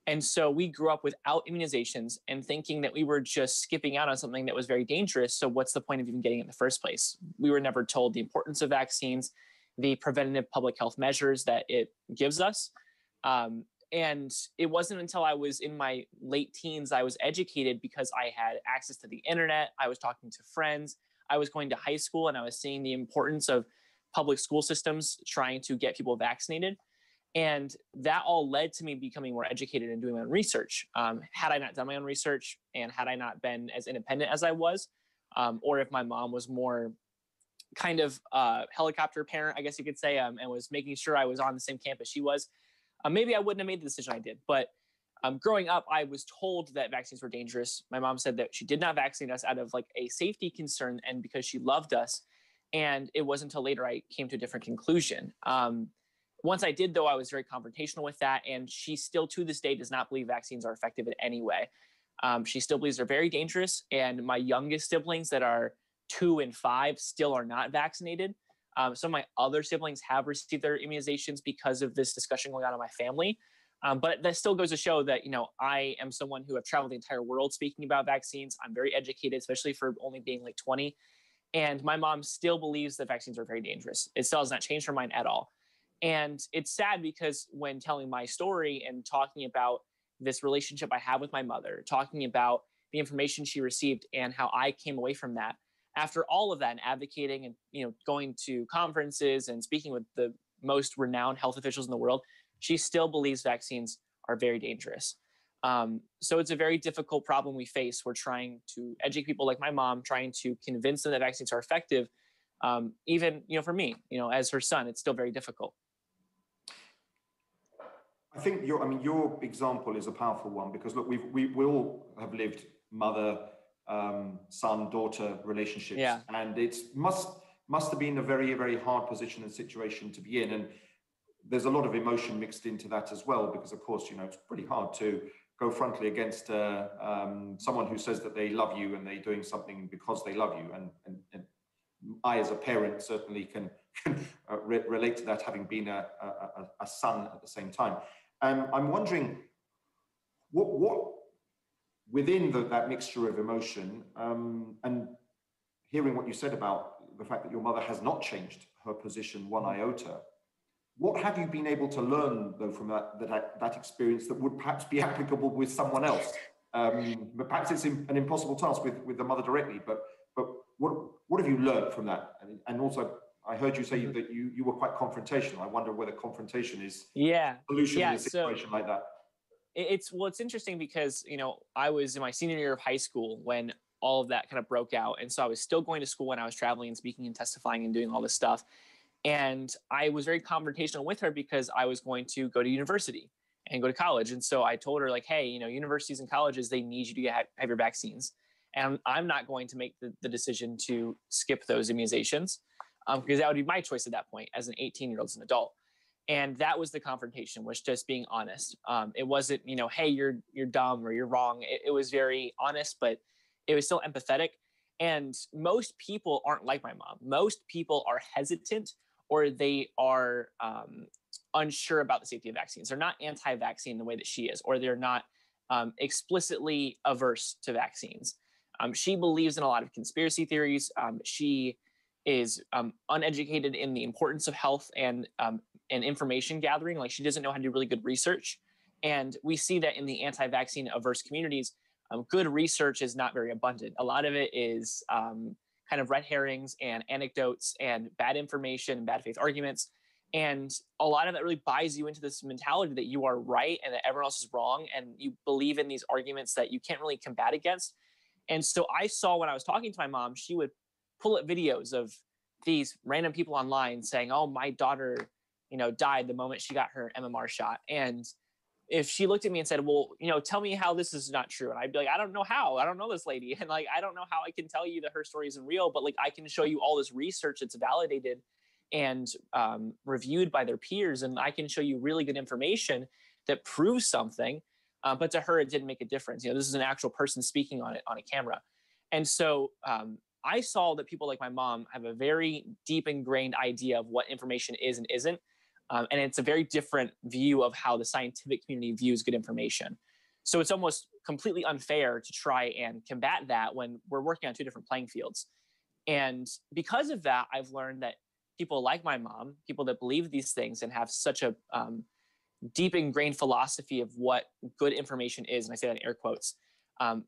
And so we grew up without immunizations and thinking that we were just skipping out on something that was very dangerous. So what's the point of even getting it in the first place? We were never told the importance of vaccines, the preventative public health measures that it gives us. Um, and it wasn't until I was in my late teens I was educated, because I had access to the internet, I was talking to friends, I was going to high school, and I was seeing the importance of public school systems trying to get people vaccinated. And that all led to me becoming more educated and doing my own research. Um, had I not done my own research, and had I not been as independent as I was, um, or if my mom was more kind of uh, helicopter parent, I guess you could say, um, and was making sure I was on the same campus she was, uh, maybe I wouldn't have made the decision I did. But um, growing up, I was told that vaccines were dangerous. My mom said that she did not vaccinate us out of like a safety concern and because she loved us. And it wasn't until later I came to a different conclusion. Um, once I did, though, I was very confrontational with that. And she still, to this day, does not believe vaccines are effective in any way. Um, she still believes they're very dangerous. And my youngest siblings that are two and five still are not vaccinated. Um, some of my other siblings have received their immunizations because of this discussion going on in my family. Um, but that still goes to show that, you know, I am someone who have traveled the entire world speaking about vaccines. I'm very educated, especially for only being like twenty. And my mom still believes that vaccines are very dangerous. It still has not changed her mind at all. And it's sad, because when telling my story and talking about this relationship I have with my mother, talking about the information she received and how I came away from that, after all of that and advocating and, you know, going to conferences and speaking with the most renowned health officials in the world, she still believes vaccines are very dangerous. Um, so it's a very difficult problem we face. We're trying to educate people like my mom, trying to convince them that vaccines are effective. Um, even, you know, for me, you know, as her son, it's still very difficult. I think your, I mean, your example is a powerful one, because look, we've, we we all have lived mother, um, son, daughter relationships, yeah. And it must must have been a very, very hard position and situation to be in. And there's a lot of emotion mixed into that as well, because of course, you know, it's pretty hard to go frontally against uh, um, someone who says that they love you and they're doing something because they love you. And, and, and I, as a parent, certainly can, can uh, re relate to that, having been a, a, a son at the same time. Um, I'm wondering what, what within the, that mixture of emotion, um, and hearing what you said about the fact that your mother has not changed her position one iota, what have you been able to learn, though, from that, that, that experience that would perhaps be applicable with someone else? Um, but perhaps it's an impossible task with, with the mother directly, but, but what, what have you learned from that? And, and also, I heard you say that you, you were quite confrontational. I wonder whether confrontation is yeah. a solution yeah, in a situation so like that. It's, well, it's interesting, because, you know, I was in my senior year of high school when all of that kind of broke out. And so I was still going to school when I was traveling and speaking and testifying and doing all this stuff. And I was very confrontational with her, because I was going to go to university and go to college. And so I told her, like, hey, you know, universities and colleges, they need you to have, have your vaccines. And I'm not going to make the, the decision to skip those immunizations. um, because that would be my choice at that point as an eighteen year old, as an adult. And that was the confrontation, was just being honest. Um, it wasn't, you know, hey, you're you're dumb or you're wrong. It, it was very honest, but it was still empathetic. And most people aren't like my mom. Most people are hesitant, or they are um, unsure about the safety of vaccines. They're not anti-vaccine the way that she is, or they're not um, explicitly averse to vaccines. Um, she believes in a lot of conspiracy theories. Um, she is um, uneducated in the importance of health and um, and information gathering. Like, she doesn't know how to do really good research. And we see that in the anti-vaccine averse communities, um, good research is not very abundant. A lot of it is um, kind of red herrings and anecdotes and bad information and bad faith arguments. And a lot of that really buys you into this mentality that you are right and that everyone else is wrong. And you believe in these arguments that you can't really combat against. And so I saw, when I was talking to my mom, she would pull up videos of these random people online saying, oh, my daughter, you know, died the moment she got her M M R shot. And if she looked at me and said, well, you know, tell me how this is not true, and I'd be like, I don't know how, I don't know this lady. And like, I don't know how I can tell you that her story isn't real, but like, I can show you all this research that's validated and um, reviewed by their peers. And I can show you really good information that proves something. Uh, but to her, it didn't make a difference. You know, this is an actual person speaking on it on a camera. And so, um, I saw that people like my mom have a very deep ingrained idea of what information is and isn't. Um, and it's a very different view of how the scientific community views good information. So it's almost completely unfair to try and combat that when we're working on two different playing fields. And because of that, I've learned that people like my mom, people that believe these things and have such a um, deep ingrained philosophy of what good information is, and I say that in air quotes, um,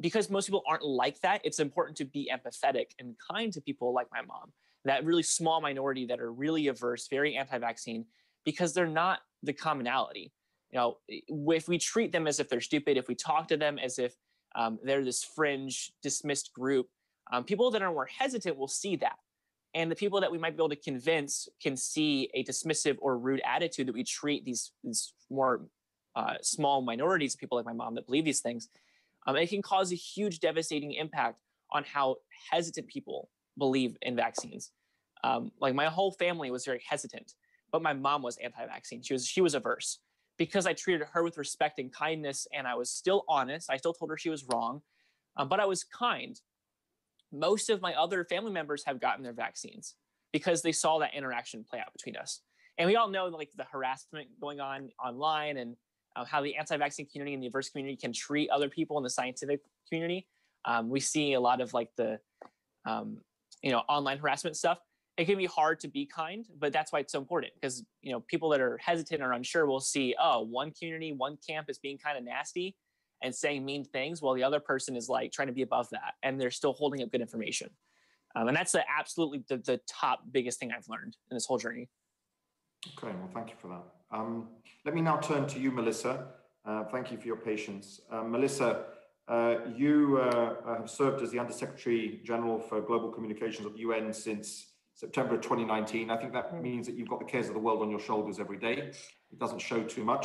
because most people aren't like that, it's important to be empathetic and kind to people like my mom, that really small minority that are really averse, very anti-vaccine, because they're not the commonality. You know, if we treat them as if they're stupid, if we talk to them as if um, they're this fringe, dismissed group, um, people that are more hesitant will see that. And the people that we might be able to convince can see a dismissive or rude attitude that we treat these, these more uh, small minorities, people like my mom that believe these things. Um, it can cause a huge devastating impact on how hesitant people believe in vaccines. Um, like my whole family was very hesitant, but my mom was anti-vaccine. She was she was averse because I treated her with respect and kindness, and I was still honest. I still told her she was wrong, um, but I was kind. Most of my other family members have gotten their vaccines because they saw that interaction play out between us. And we all know like the harassment going on online and Uh, how the anti-vaccine community and the averse community can treat other people in the scientific community. Um, we see a lot of like the, um, you know, online harassment stuff. It can be hard to be kind, but that's why it's so important, because, you know, people that are hesitant or unsure will see, oh, one community, one camp is being kind of nasty and saying mean things while the other person is like trying to be above that. And they're still holding up good information. Um, and that's the, absolutely the, the top biggest thing I've learned in this whole journey. Okay, well, thank you for that. Um, let me now turn to you, Melissa. Uh, thank you for your patience. Uh, Melissa, uh, you uh, have served as the Undersecretary General for Global Communications at the U N since September of twenty nineteen. I think that means that you've got the cares of the world on your shoulders every day. It doesn't show too much.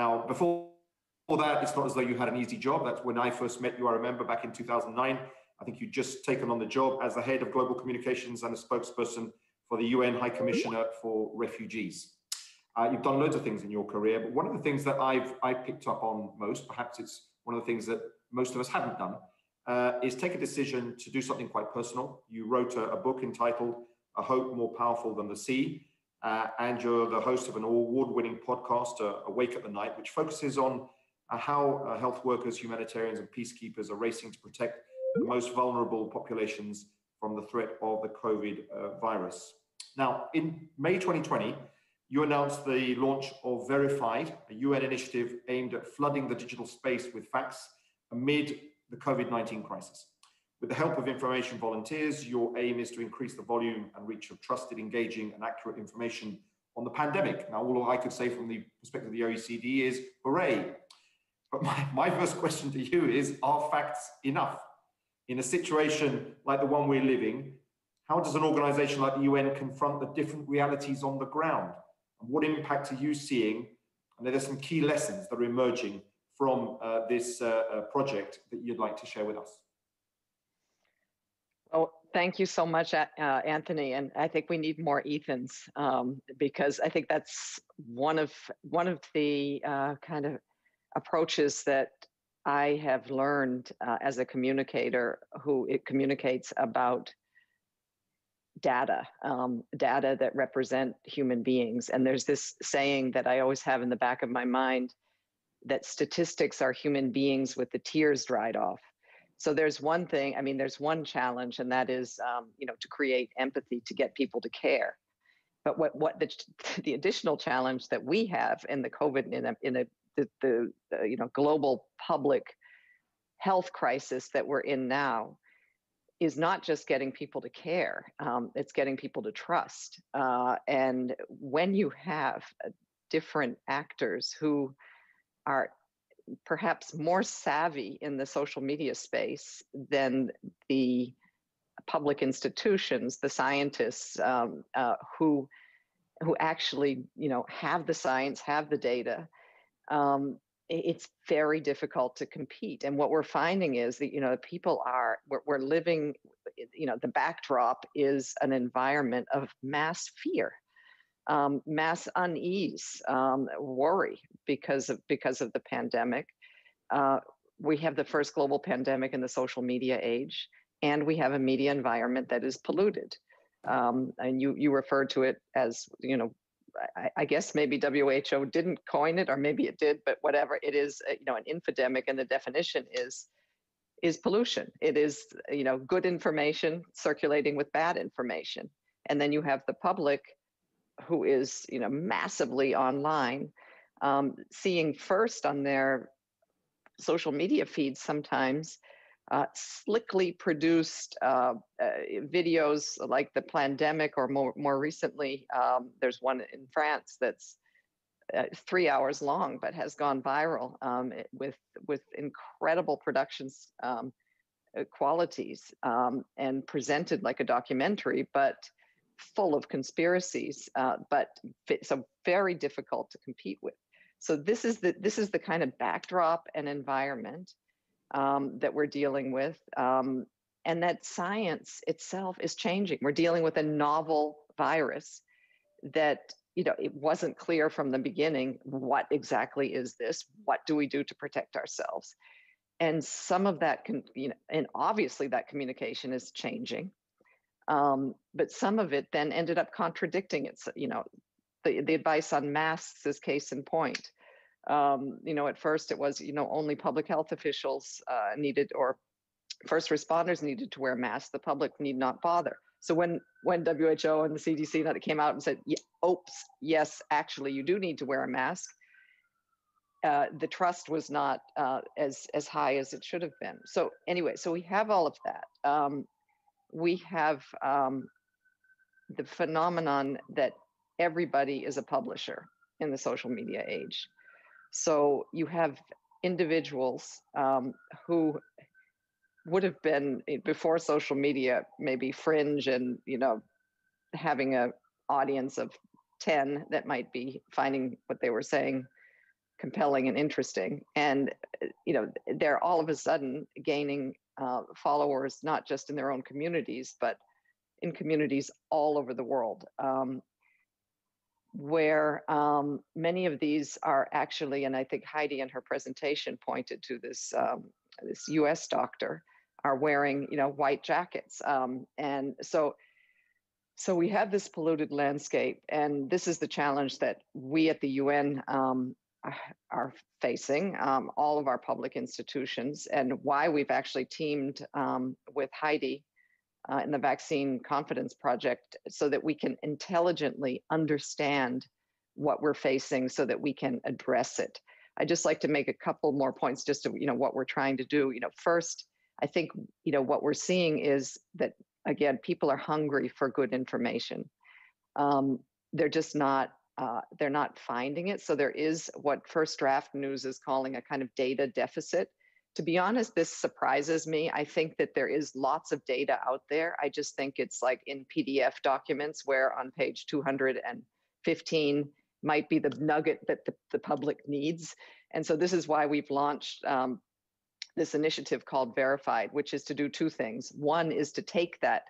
Now, before that, it's not as though you had an easy job. That's when I first met you, I remember, back in two thousand nine. I think you'd just taken on the job as the head of global communications and a spokesperson for the U N High Commissioner for Refugees. Uh, you've done loads of things in your career, but one of the things that I've I picked up on most, perhaps it's one of the things that most of us haven't done, uh, is take a decision to do something quite personal. You wrote a, a book entitled A Hope More Powerful Than the Sea, uh, and you're the host of an award-winning podcast, uh, Awake at the Night, which focuses on uh, how uh, health workers, humanitarians, and peacekeepers are racing to protect the most vulnerable populations from the threat of the COVID uh, virus. Now, in May twenty twenty, you announced the launch of Verified, a U N initiative aimed at flooding the digital space with facts amid the COVID nineteen crisis. With the help of information volunteers, your aim is to increase the volume and reach of trusted, engaging, and accurate information on the pandemic. Now, all I could say from the perspective of the O E C D is, hooray. But my, my first question to you is, are facts enough? In a situation like the one we're living, how does an organization like the U N confront the different realities on the ground? And what impact are you seeing? And are there some key lessons that are emerging from uh, this uh, uh, project that you'd like to share with us? Oh, thank you so much, uh, Anthony. And I think we need more Ethans, um, because I think that's one of one of the uh, kind of approaches that I have learned uh, as a communicator who it communicates about data, um, data that represent human beings. And there's this saying that I always have in the back of my mind, that statistics are human beings with the tears dried off. So there's one thing, I mean, there's one challenge, and that is, um, you know, to create empathy, to get people to care. But what what the, the additional challenge that we have in the COVID, in a, in a the, the, the you know, global public health crisis that we're in now, is not just getting people to care, um, it's getting people to trust. Uh, and when you have different actors who are perhaps more savvy in the social media space than the public institutions, the scientists um, uh, who who actually, you know, have the science, have the data, um, it's very difficult to compete. And what we're finding is that, you know, people are, we're, we're living, you know, the backdrop is an environment of mass fear. Um, mass unease, um, worry because of because of the pandemic. Uh, we have the first global pandemic in the social media age, and we have a media environment that is polluted. Um, and you you referred to it as, you know, I, I guess maybe W H O didn't coin it, or maybe it did, but whatever it is, you know, an infodemic, and the definition is is pollution. It is, you know, good information circulating with bad information, and then you have the public, who is, you know, massively online, um, seeing first on their social media feeds sometimes uh, slickly produced uh, uh, videos like the pandemic, or more more recently, um, there's one in France that's uh, three hours long but has gone viral um, with with incredible productions um, qualities um, and presented like a documentary, but full of conspiracies, uh, but so very difficult to compete with. So this is the this is the kind of backdrop and environment um, that we're dealing with, um, and that science itself is changing. We're dealing with a novel virus that, you know, it wasn't clear from the beginning what exactly is this. What do we do to protect ourselves? And some of that can, you know, and obviously that communication is changing. Um, but some of it then ended up contradicting it. You know, the, the advice on masks is case in point. Um, you know, at first it was, you know, only public health officials uh, needed, or first responders needed to wear masks. The public need not bother. So when when W H O and the C D C came out and said, yeah, oops, yes, actually, you do need to wear a mask, uh, the trust was not uh, as, as high as it should have been. So anyway, so we have all of that. Um, We have um, the phenomenon that everybody is a publisher in the social media age. So you have individuals um, who would have been, before social media, maybe fringe and, you know, having an audience of ten that might be finding what they were saying compelling and interesting. And, you know, they're all of a sudden gaining Uh, followers, not just in their own communities, but in communities all over the world, um, where um, many of these are actually, and I think Heidi in her presentation pointed to this, um, this U S doctor, are wearing, you know, white jackets. Um, and so, so we have this polluted landscape, and this is the challenge that we at the U N um, are facing, um, all of our public institutions, and why we've actually teamed um, with Heidi uh, in the Vaccine Confidence Project, so that we can intelligently understand what we're facing so that we can address it. I'd just like to make a couple more points just to, you know, what we're trying to do. You know, first, I think, you know, what we're seeing is that, again, people are hungry for good information. Um, they're just not Uh, they're not finding it. So there is what First Draft News is calling a kind of data deficit. To be honest, this surprises me. I think that there is lots of data out there. I just think it's like in P D F documents, where on page two hundred fifteen might be the nugget that the, the public needs. And so this is why we've launched um, this initiative called Verified, which is to do two things. One is to take that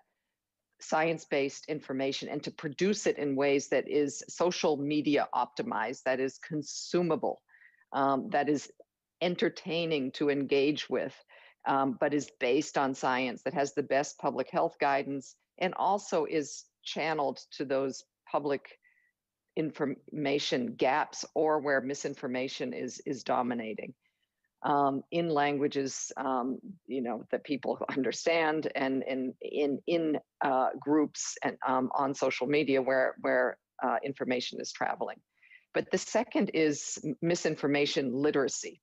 science-based information and to produce it in ways that is social media optimized, that is consumable, um, that is entertaining to engage with, um, but is based on science, that has the best public health guidance, and also is channeled to those public information gaps or where misinformation is is dominating, um, in languages um, you know, that people understand, and in in in uh, groups and um, on social media where where uh, information is traveling. But the second is misinformation literacy.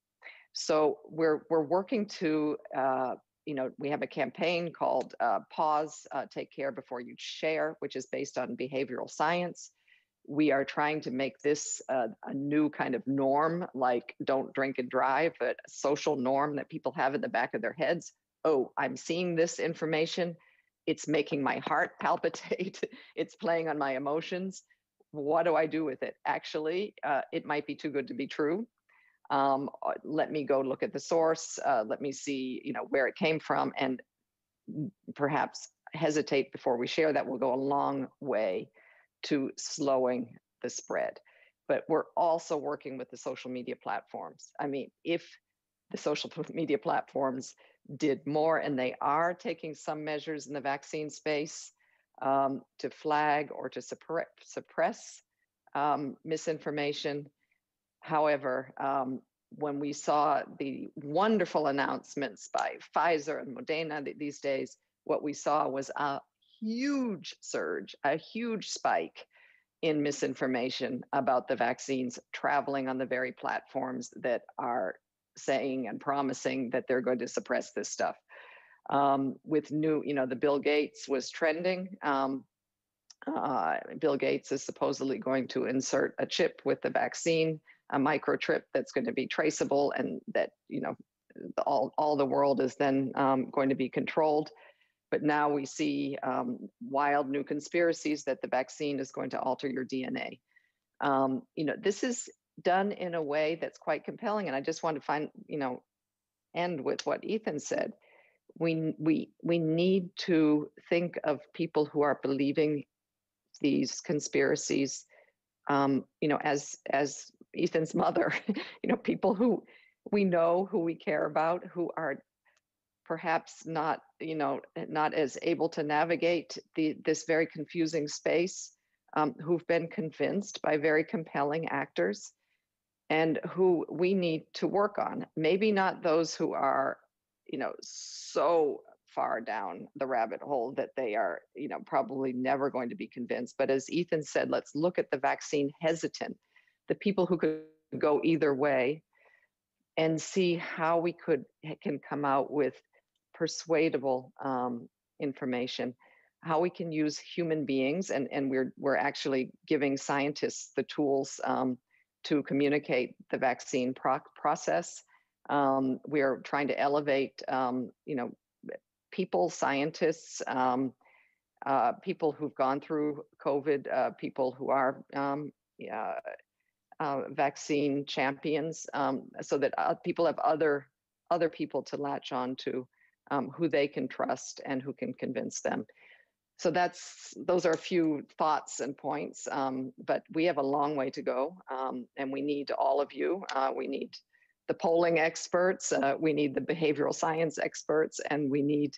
So we're we're working to uh, you know, we have a campaign called uh, Pause, uh, Take Care Before You Share, which is based on behavioral science. We are trying to make this uh, a new kind of norm, like don't drink and drive, but a social norm that people have in the back of their heads. Oh, I'm seeing this information. It's making my heart palpitate. It's playing on my emotions. What do I do with it? Actually, uh, it might be too good to be true. Um, let me go look at the source. Uh, let me see, you know, where it came from, and perhaps hesitate before we share. That will go a long way to slowing the spread. But we're also working with the social media platforms. I mean, if the social media platforms did more, and they are taking some measures in the vaccine space um, to flag or to suppre- suppress um, misinformation. However, um, when we saw the wonderful announcements by Pfizer and Moderna th- these days, what we saw was a huge surge, a huge spike in misinformation about the vaccines traveling on the very platforms that are saying and promising that they're going to suppress this stuff. Um, with new, you know, the Bill Gates was trending. Um, uh, Bill Gates is supposedly going to insert a chip with the vaccine, a microchip that's going to be traceable, and that, you know, all, all the world is then um, going to be controlled. But now we see um, wild new conspiracies that the vaccine is going to alter your D N A. Um, you know, this is done in a way that's quite compelling. And I just want to find, you know, end with what Ethan said. We, we, we need to think of people who are believing these conspiracies, um, you know, as, as, Ethan's mother, you know, people who we know, who we care about, who are perhaps not, you know, not as able to navigate the this very confusing space, um, who've been convinced by very compelling actors, and who we need to work on. Maybe not those who are, you know, so far down the rabbit hole that they are, you know, probably never going to be convinced. But as Ethan said, let's look at the vaccine hesitant, the people who could go either way, and see how we could can come out with persuadable um, information, how we can use human beings, and, and we're we're actually giving scientists the tools um, to communicate the vaccine proc- process. Um, we are trying to elevate, um, you know, people, scientists, um, uh, people who've gone through COVID, uh, people who are um, yeah. Uh, vaccine champions, um, so that uh, people have other other people to latch on to, um, who they can trust and who can convince them. So that's those are a few thoughts and points, um, but we have a long way to go, um, and we need all of you. Uh, we need the polling experts, uh, we need the behavioral science experts, and we need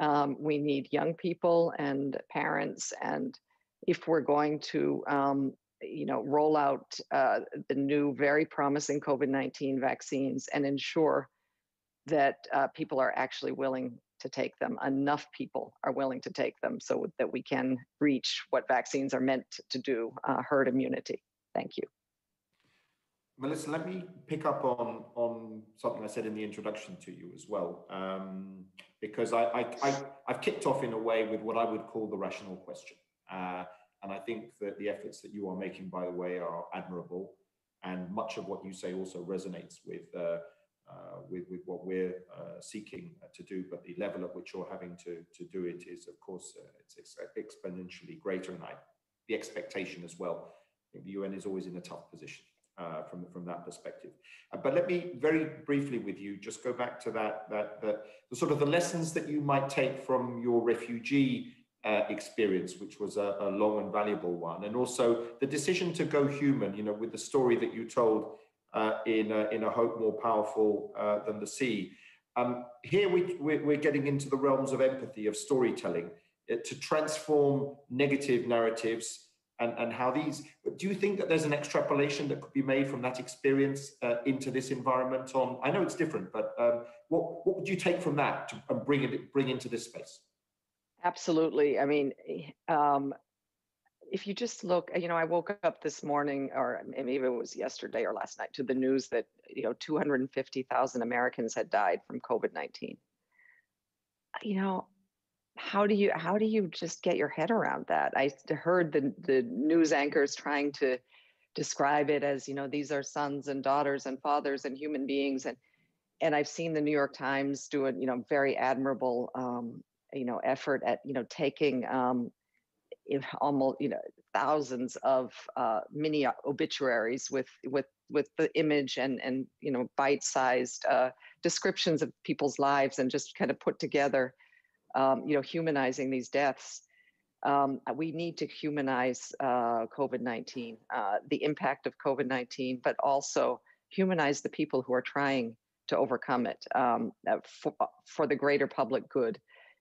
um, we need young people and parents. And if we're going to um, you know, roll out uh, the new, very promising COVID nineteen vaccines and ensure that uh, people are actually willing to take them. Enough people are willing to take them so that we can reach what vaccines are meant to do, uh, herd immunity. Thank you. Melissa, let me pick up on, on something I said in the introduction to you as well, um, because I, I, I, I've kicked off in a way with what I would call the rational question. Uh, And I think that the efforts that you are making, by the way, are admirable, and much of what you say also resonates with uh, uh, with, with what we're uh, seeking to do. But the level at which you're having to to do it is, of course, uh, it's exponentially greater, and I, the expectation as well. I think the U N is always in a tough position uh, from, from that perspective. Uh, but let me very briefly with you just go back to that, that, that the sort of the lessons that you might take from your refugee uh, experience, which was a, a long and valuable one, and also the decision to go human, you know, with the story that you told uh, in, a, in A Hope More Powerful uh, Than the Sea. Um, here we, we're getting into the realms of empathy, of storytelling, to transform negative narratives and, and how these, but do you think that there's an extrapolation that could be made from that experience uh, into this environment on, I know it's different, but um, what, what would you take from that to and bring it, bring into this space? Absolutely. I mean, um, if you just look, you know, I woke up this morning, or maybe it was yesterday or last night, to the news that, you know, two hundred fifty thousand Americans had died from COVID nineteen. You know, how do you how do you just get your head around that? I heard the, the news anchors trying to describe it as, you know, these are sons and daughters and fathers and human beings. And and I've seen the New York Times do a, you know, very admirable, um, you know, effort at, you know, taking um, almost, you know, thousands of uh, mini obituaries with with with the image and, and you know, bite-sized uh, descriptions of people's lives and just kind of put together, Um, you know, humanizing these deaths. Um, we need to humanize uh, COVID nineteen, uh, the impact of COVID nineteen, but also humanize the people who are trying to overcome it um, for, for the greater public good.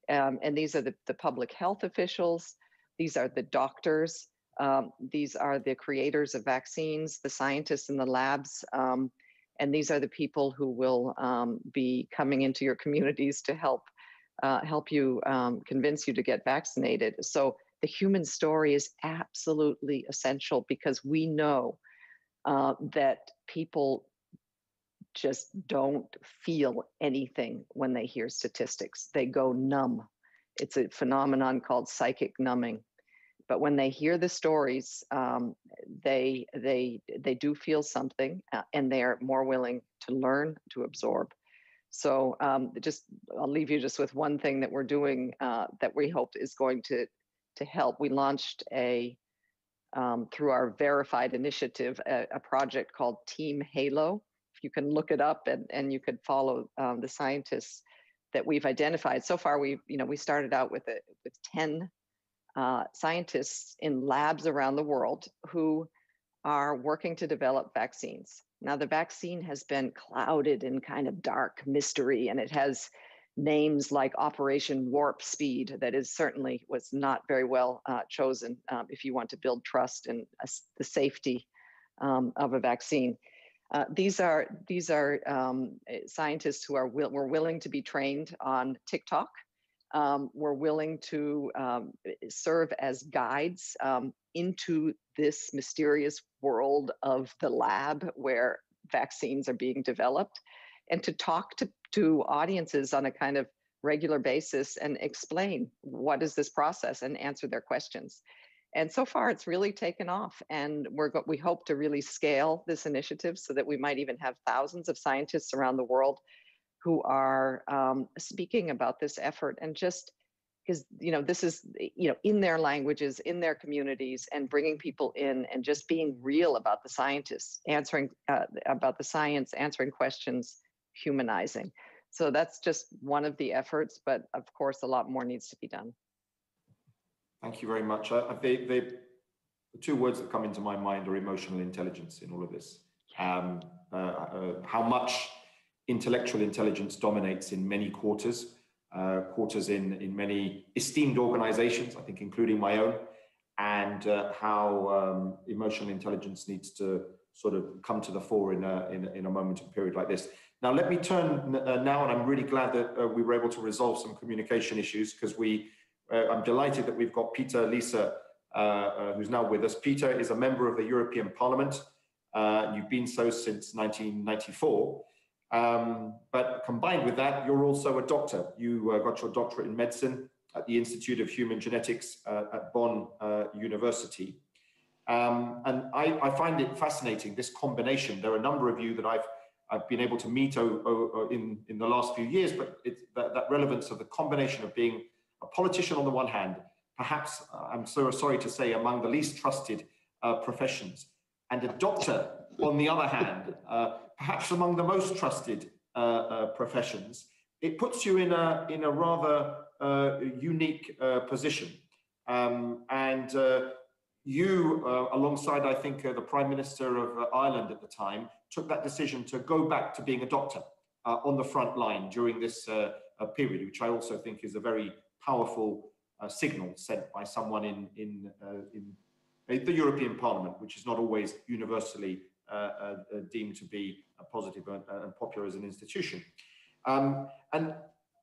Um, and these are the, the public health officials. These are the doctors. Um, these are the creators of vaccines, the scientists in the labs. Um, and these are the people who will um, be coming into your communities to help Uh, help you um, convince you to get vaccinated. So the human story is absolutely essential, because we know uh, that people just don't feel anything when they hear statistics. They go numb. It's a phenomenon called psychic numbing. But when they hear the stories, um, they they they do feel something, uh, and they are more willing to learn, to absorb. So um, just I'll leave you just with one thing that we're doing uh, that we hope is going to to help. We launched a um, through our Verified initiative a, a project called Team Halo. If you can look it up and and you could follow um, the scientists that we've identified so far. We you know we started out with a, with ten uh, scientists in labs around the world who are working to develop vaccines. Now, the vaccine has been clouded in kind of dark mystery, and it has names like Operation Warp Speed that is certainly was not very well uh, chosen um, if you want to build trust in a, the safety um, of a vaccine. Uh, these are these are um, scientists who are will, were willing to be trained on TikTok, um, were willing to um, serve as guides um, into this mysterious world of the lab where vaccines are being developed, and to talk to, to audiences on a kind of regular basis and explain what is this process and answer their questions. And so far it's really taken off, and we're go we hope to really scale this initiative so that we might even have thousands of scientists around the world who are um, speaking about this effort, and just because, you know, this is, you know, in their languages, in their communities, and bringing people in and just being real about the scientists, answering uh, about the science, answering questions, humanizing. So that's just one of the efforts, but of course, a lot more needs to be done. Thank you very much. I, they, they, the two words that come into my mind are emotional intelligence in all of this. Um, uh, uh, how much intellectual intelligence dominates in many quarters. Uh, quarters in, in many esteemed organizations, I think, including my own, and uh, how um, emotional intelligence needs to sort of come to the fore in a, in, in a moment and period like this. Now, let me turn uh, now, and I'm really glad that uh, we were able to resolve some communication issues, because we, uh, I'm delighted that we've got Peter Lees, uh, uh, who's now with us. Peter is a member of the European Parliament. Uh, you've been so since nineteen ninety-four. Um, but combined with that, you're also a doctor. You uh, got your doctorate in medicine at the Institute of Human Genetics uh, at Bonn uh, University. Um, and I, I find it fascinating, this combination. There are a number of you that I've, I've been able to meet o o in, in the last few years, but it's that, that relevance of the combination of being a politician on the one hand, perhaps, I'm so sorry to say, among the least trusted uh, professions, and a doctor on the other hand, uh, perhaps among the most trusted uh, uh, professions, it puts you in a, in a rather uh, unique uh, position. Um, and uh, you, uh, alongside, I think, uh, the Prime Minister of uh, Ireland at the time, took that decision to go back to being a doctor uh, on the front line during this uh, uh, period, which I also think is a very powerful uh, signal sent by someone in, in, uh, in the European Parliament, which is not always universally uh, uh, deemed to be a positive and, and popular as an institution. Um, and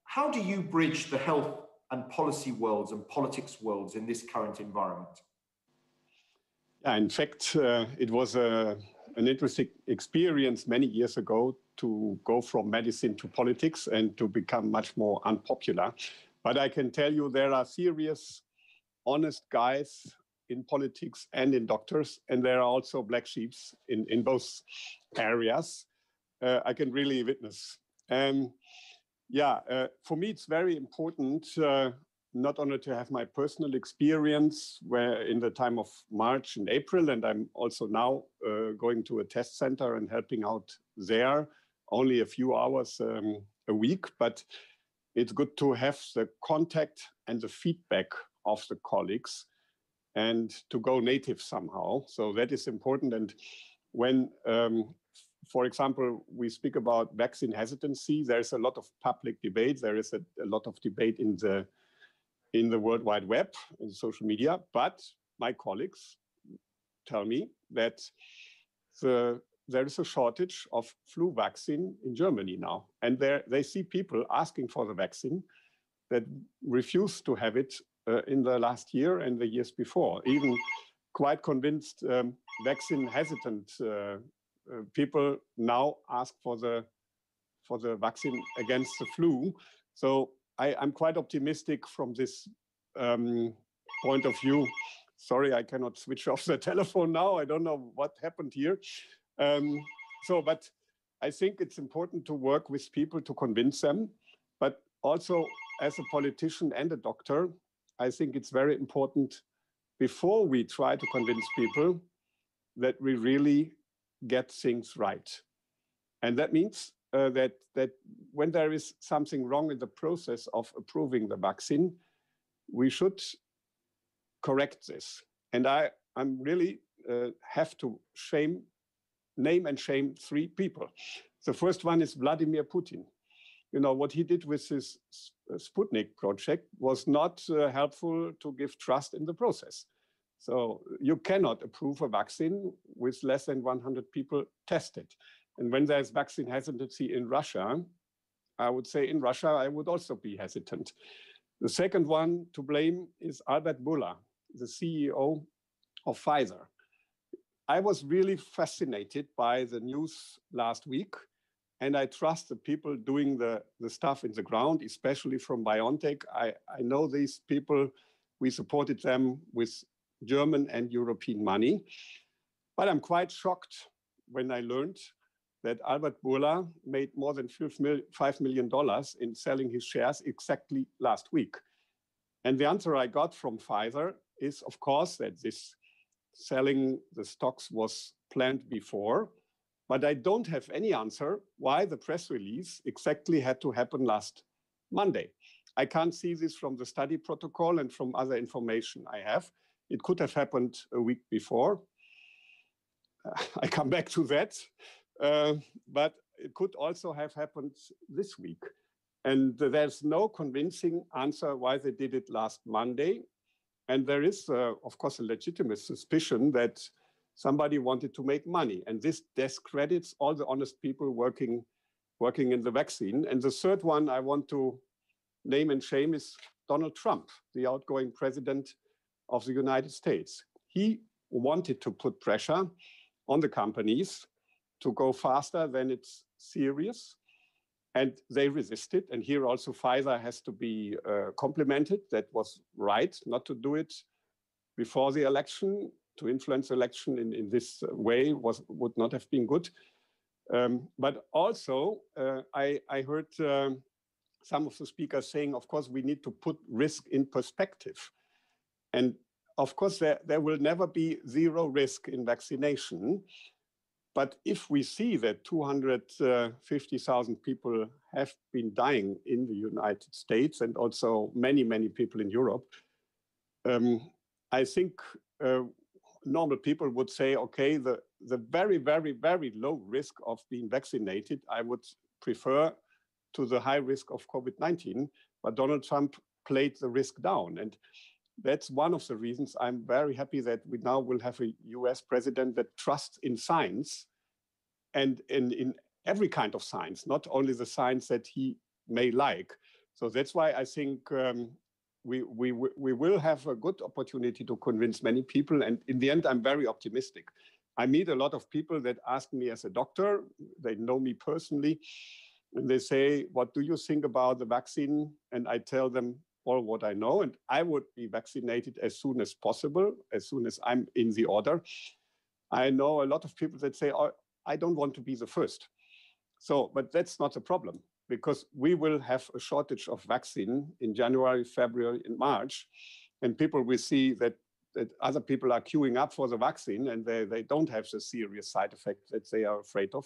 how do you bridge the health and policy worlds and politics worlds in this current environment? Yeah, in fact, uh, it was a, an interesting experience many years ago to go from medicine to politics and to become much more unpopular. But I can tell you there are serious, honest guys in politics and in doctors, and there are also black sheep in, in both areas. Uh, I can really witness. Um, yeah, uh, for me, it's very important uh, not only to have my personal experience where in the time of March and April, and I'm also now uh, going to a test center and helping out there only a few hours um, a week, but it's good to have the contact and the feedback of the colleagues and to go native somehow. So that is important. And when um, for example, we speak about vaccine hesitancy. There is a lot of public debate. There is a, a lot of debate in the in the World Wide Web, in social media. But my colleagues tell me that the, there is a shortage of flu vaccine in Germany now. And there, they see people asking for the vaccine that refused to have it uh, in the last year and the years before. Even quite convinced um, vaccine hesitant uh, Uh, people now ask for the for the vaccine against the flu. So I, I'm quite optimistic from this um, point of view. Sorry, I cannot switch off the telephone now. I don't know what happened here. Um, so, but I think it's important to work with people to convince them. But also as a politician and a doctor, I think it's very important before we try to convince people that we really get things right. And that means uh, that, that when there is something wrong in the process of approving the vaccine, we should correct this. And I I'm really uh, have to shame, name and shame three people. The first one is Vladimir Putin. You know, what he did with his Sputnik project was not uh, helpful to give trust in the process. So you cannot approve a vaccine with less than one hundred people tested. And when there's vaccine hesitancy in Russia, I would say in Russia, I would also be hesitant. The second one to blame is Albert Bourla, the C E O of Pfizer. I was really fascinated by the news last week, and I trust the people doing the, the stuff in the ground, especially from BioNTech. I, I know these people. We supported them with German and European money. But I'm quite shocked when I learned that Albert Bourla made more than five million dollars in selling his shares exactly last week. And the answer I got from Pfizer is, of course, that this selling the stocks was planned before. But I don't have any answer why the press release exactly had to happen last Monday. I can't see this from the study protocol and from other information I have. It could have happened a week before. Uh, I come back to that. Uh, but it could also have happened this week. And uh, there's no convincing answer why they did it last Monday. And there is, uh, of course, a legitimate suspicion that somebody wanted to make money. And this discredits all the honest people working, working in the vaccine. And the third one I want to name and shame is Donald Trump, the outgoing president of the United States. He wanted to put pressure on the companies to go faster than it's serious, and they resisted. And here also Pfizer has to be uh, complimented. That was right not to do it before the election. To influence election in, in this way was would not have been good. Um, but also uh, I, I heard uh, some of the speakers saying, of course, we need to put risk in perspective. And of course, there, there will never be zero risk in vaccination. But if we see that two hundred fifty thousand people have been dying in the United States and also many, many people in Europe, um, I think uh, normal people would say, okay, the, the very, very, very low risk of being vaccinated, I would prefer to the high risk of COVID nineteen. But Donald Trump played the risk down. And that's one of the reasons I'm very happy that we now will have a U S president that trusts in science and in, in every kind of science, not only the science that he may like. So that's why I think um, we, we, we will have a good opportunity to convince many people. And in the end, I'm very optimistic. I meet a lot of people that ask me as a doctor, they know me personally, and they say, what do you think about the vaccine? And I tell them all what I know, and I would be vaccinated as soon as possible, as soon as I'm in the order. I know a lot of people that say, oh, I don't want to be the first. So, but that's not a problem, because we will have a shortage of vaccine in January, February, and March, and people will see that, that other people are queuing up for the vaccine, and they, they don't have the serious side effects that they are afraid of.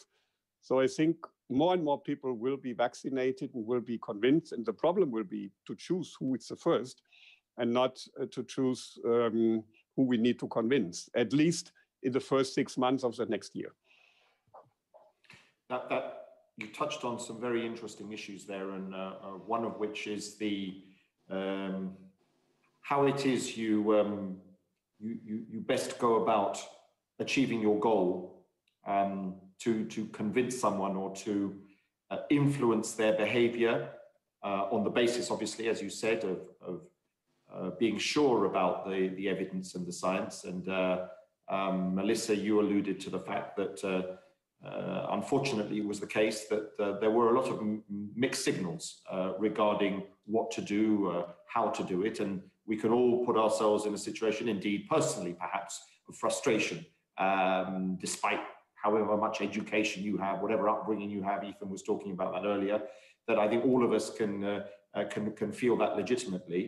So I think more and more people will be vaccinated and will be convinced. And the problem will be to choose who is the first and not uh, to choose um, who we need to convince, at least in the first six months of the next year. That, that you touched on some very interesting issues there, and uh, uh, one of which is the um, how it is you, um, you, you, you best go about achieving your goal. Um, To, to convince someone or to uh, influence their behavior uh, on the basis, obviously, as you said, of, of uh, being sure about the, the evidence and the science. And uh, um, Melissa, you alluded to the fact that, uh, uh, unfortunately, it was the case that uh, there were a lot of mixed signals uh, regarding what to do, uh, how to do it. And we can all put ourselves in a situation, indeed, personally, perhaps, of frustration, um, despite however much education you have, whatever upbringing you have. Ethan was talking about that earlier, that I think all of us can, uh, uh, can, can feel that legitimately.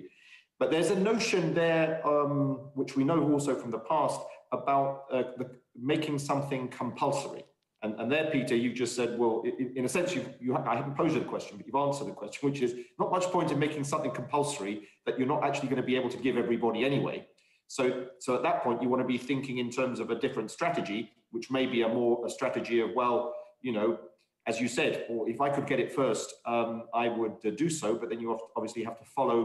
But there's a notion there, um, which we know also from the past, about uh, the, making something compulsory. And, and there, Peter, you just said, well, in, in a sense, you've, you, I haven't posed the question, but you've answered the question, which is not much point in making something compulsory that you're not actually going to be able to give everybody anyway. So, so at that point, you want to be thinking in terms of a different strategy, which may be a more a strategy of, well, you know, as you said, or if I could get it first, um, I would uh, do so. But then you obviously have to follow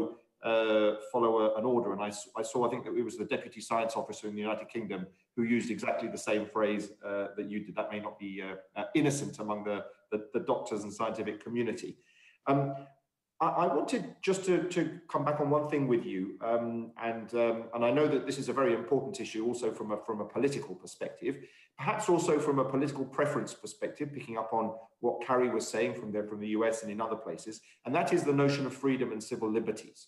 uh, follow a, an order. And I, I saw, I think that it was the deputy science officer in the United Kingdom who used exactly the same phrase uh, that you did. That may not be uh, uh, innocent among the, the, the doctors and scientific community. Um, I, I wanted just to, to come back on one thing with you. Um, and, um, and I know that this is a very important issue also from a, from a political perspective. Perhaps also from a political preference perspective, picking up on what Carrie was saying from there, from the U S and in other places, and that is the notion of freedom and civil liberties,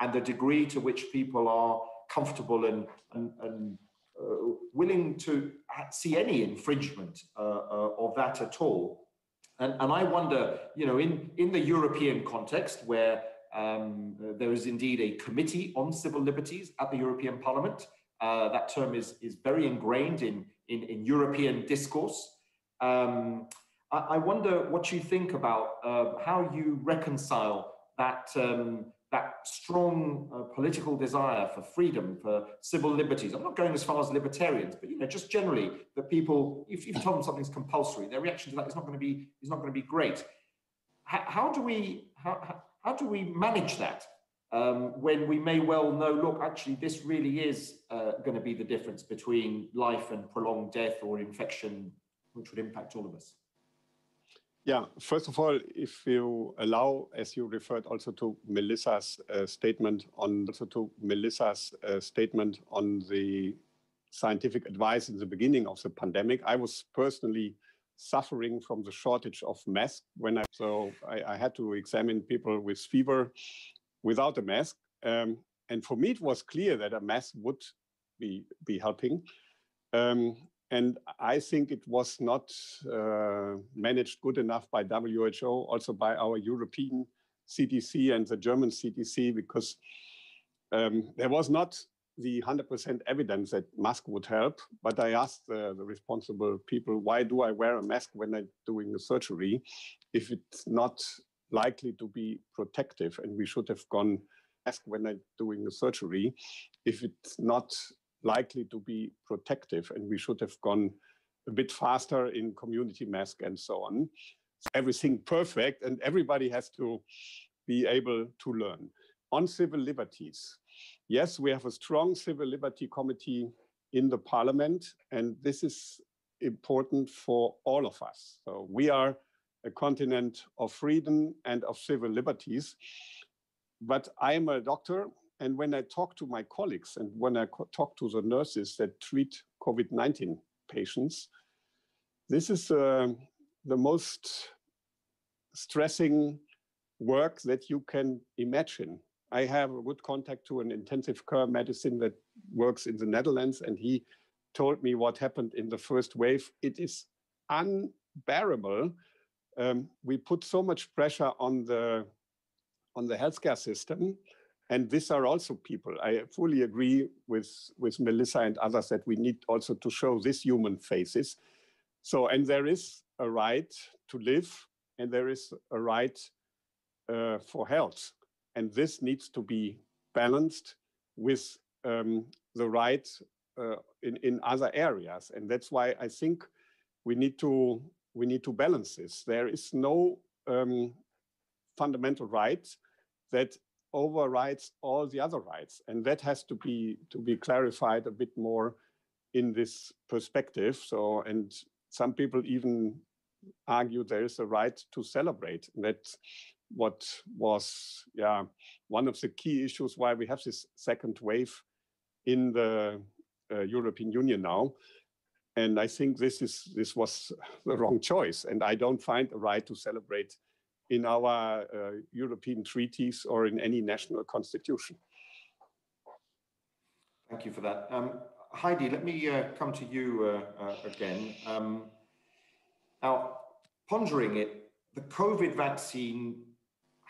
and the degree to which people are comfortable and, and, and uh, willing to see any infringement uh, uh, of that at all. And, and I wonder, you know, in, in the European context, where um, there is indeed a committee on civil liberties at the European Parliament, uh, that term is, is very ingrained in In, in European discourse. Um, I, I wonder what you think about uh, how you reconcile that, um, that strong uh, political desire for freedom, for civil liberties. I'm not going as far as libertarians, but you know, just generally that people, if you've told them something's compulsory, their reaction to that is not going to be, is not going to be great. H- how do we, how, how do we manage that? Um, when we may well know, look, actually, this really is uh, going to be the difference between life and prolonged death or infection, which would impact all of us. Yeah, first of all, if you allow, as you referred also to Melissa's uh, statement on also to Melissa's uh, statement on the scientific advice in the beginning of the pandemic, I was personally suffering from the shortage of masks when I so I, I had to examine people with fever without a mask. Um, and for me, it was clear that a mask would be, be helping. Um, and I think it was not uh, managed good enough by W H O, also by our European C D C and the German C D C, because um, there was not the one hundred percent evidence that mask would help, but I asked uh, the responsible people, why do I wear a mask when I'm doing the surgery if it's not likely to be protective? And we should have gone, mask when I'm doing the surgery if it's not likely to be protective. And we should have gone a bit faster in community mask and so on. So everything perfect, and everybody has to be able to learn. On civil liberties, yes, we have a strong civil liberty committee in the parliament, and this is important for all of us. So we are a continent of freedom and of civil liberties, but I am a doctor, and when I talk to my colleagues and when I talk to the nurses that treat COVID nineteen patients, this is uh, the most stressing work that you can imagine. I have a good contact to an intensive care medicine that works in the Netherlands, and he told me what happened in the first wave. It is unbearable. Um, we put so much pressure on the, on the healthcare system, and these are also people. I fully agree with, with Melissa and others that we need also to show these human faces. So, and there is a right to live, and there is a right uh, for health. And this needs to be balanced with um, the right uh, in, in other areas. And that's why I think we need to, we need to balance this. There is no um, fundamental right that overrides all the other rights. And that has to be, to be clarified a bit more in this perspective. So, and some people even argue there is a right to celebrate. That what was yeah, one of the key issues why we have this second wave in the uh, European Union now. And I think this, is, this was the wrong choice. And I don't find a right to celebrate in our uh, European treaties or in any national constitution. Thank you for that. Um, Heidi, let me uh, come to you uh, uh, again. Um, now, pondering it, the COVID vaccine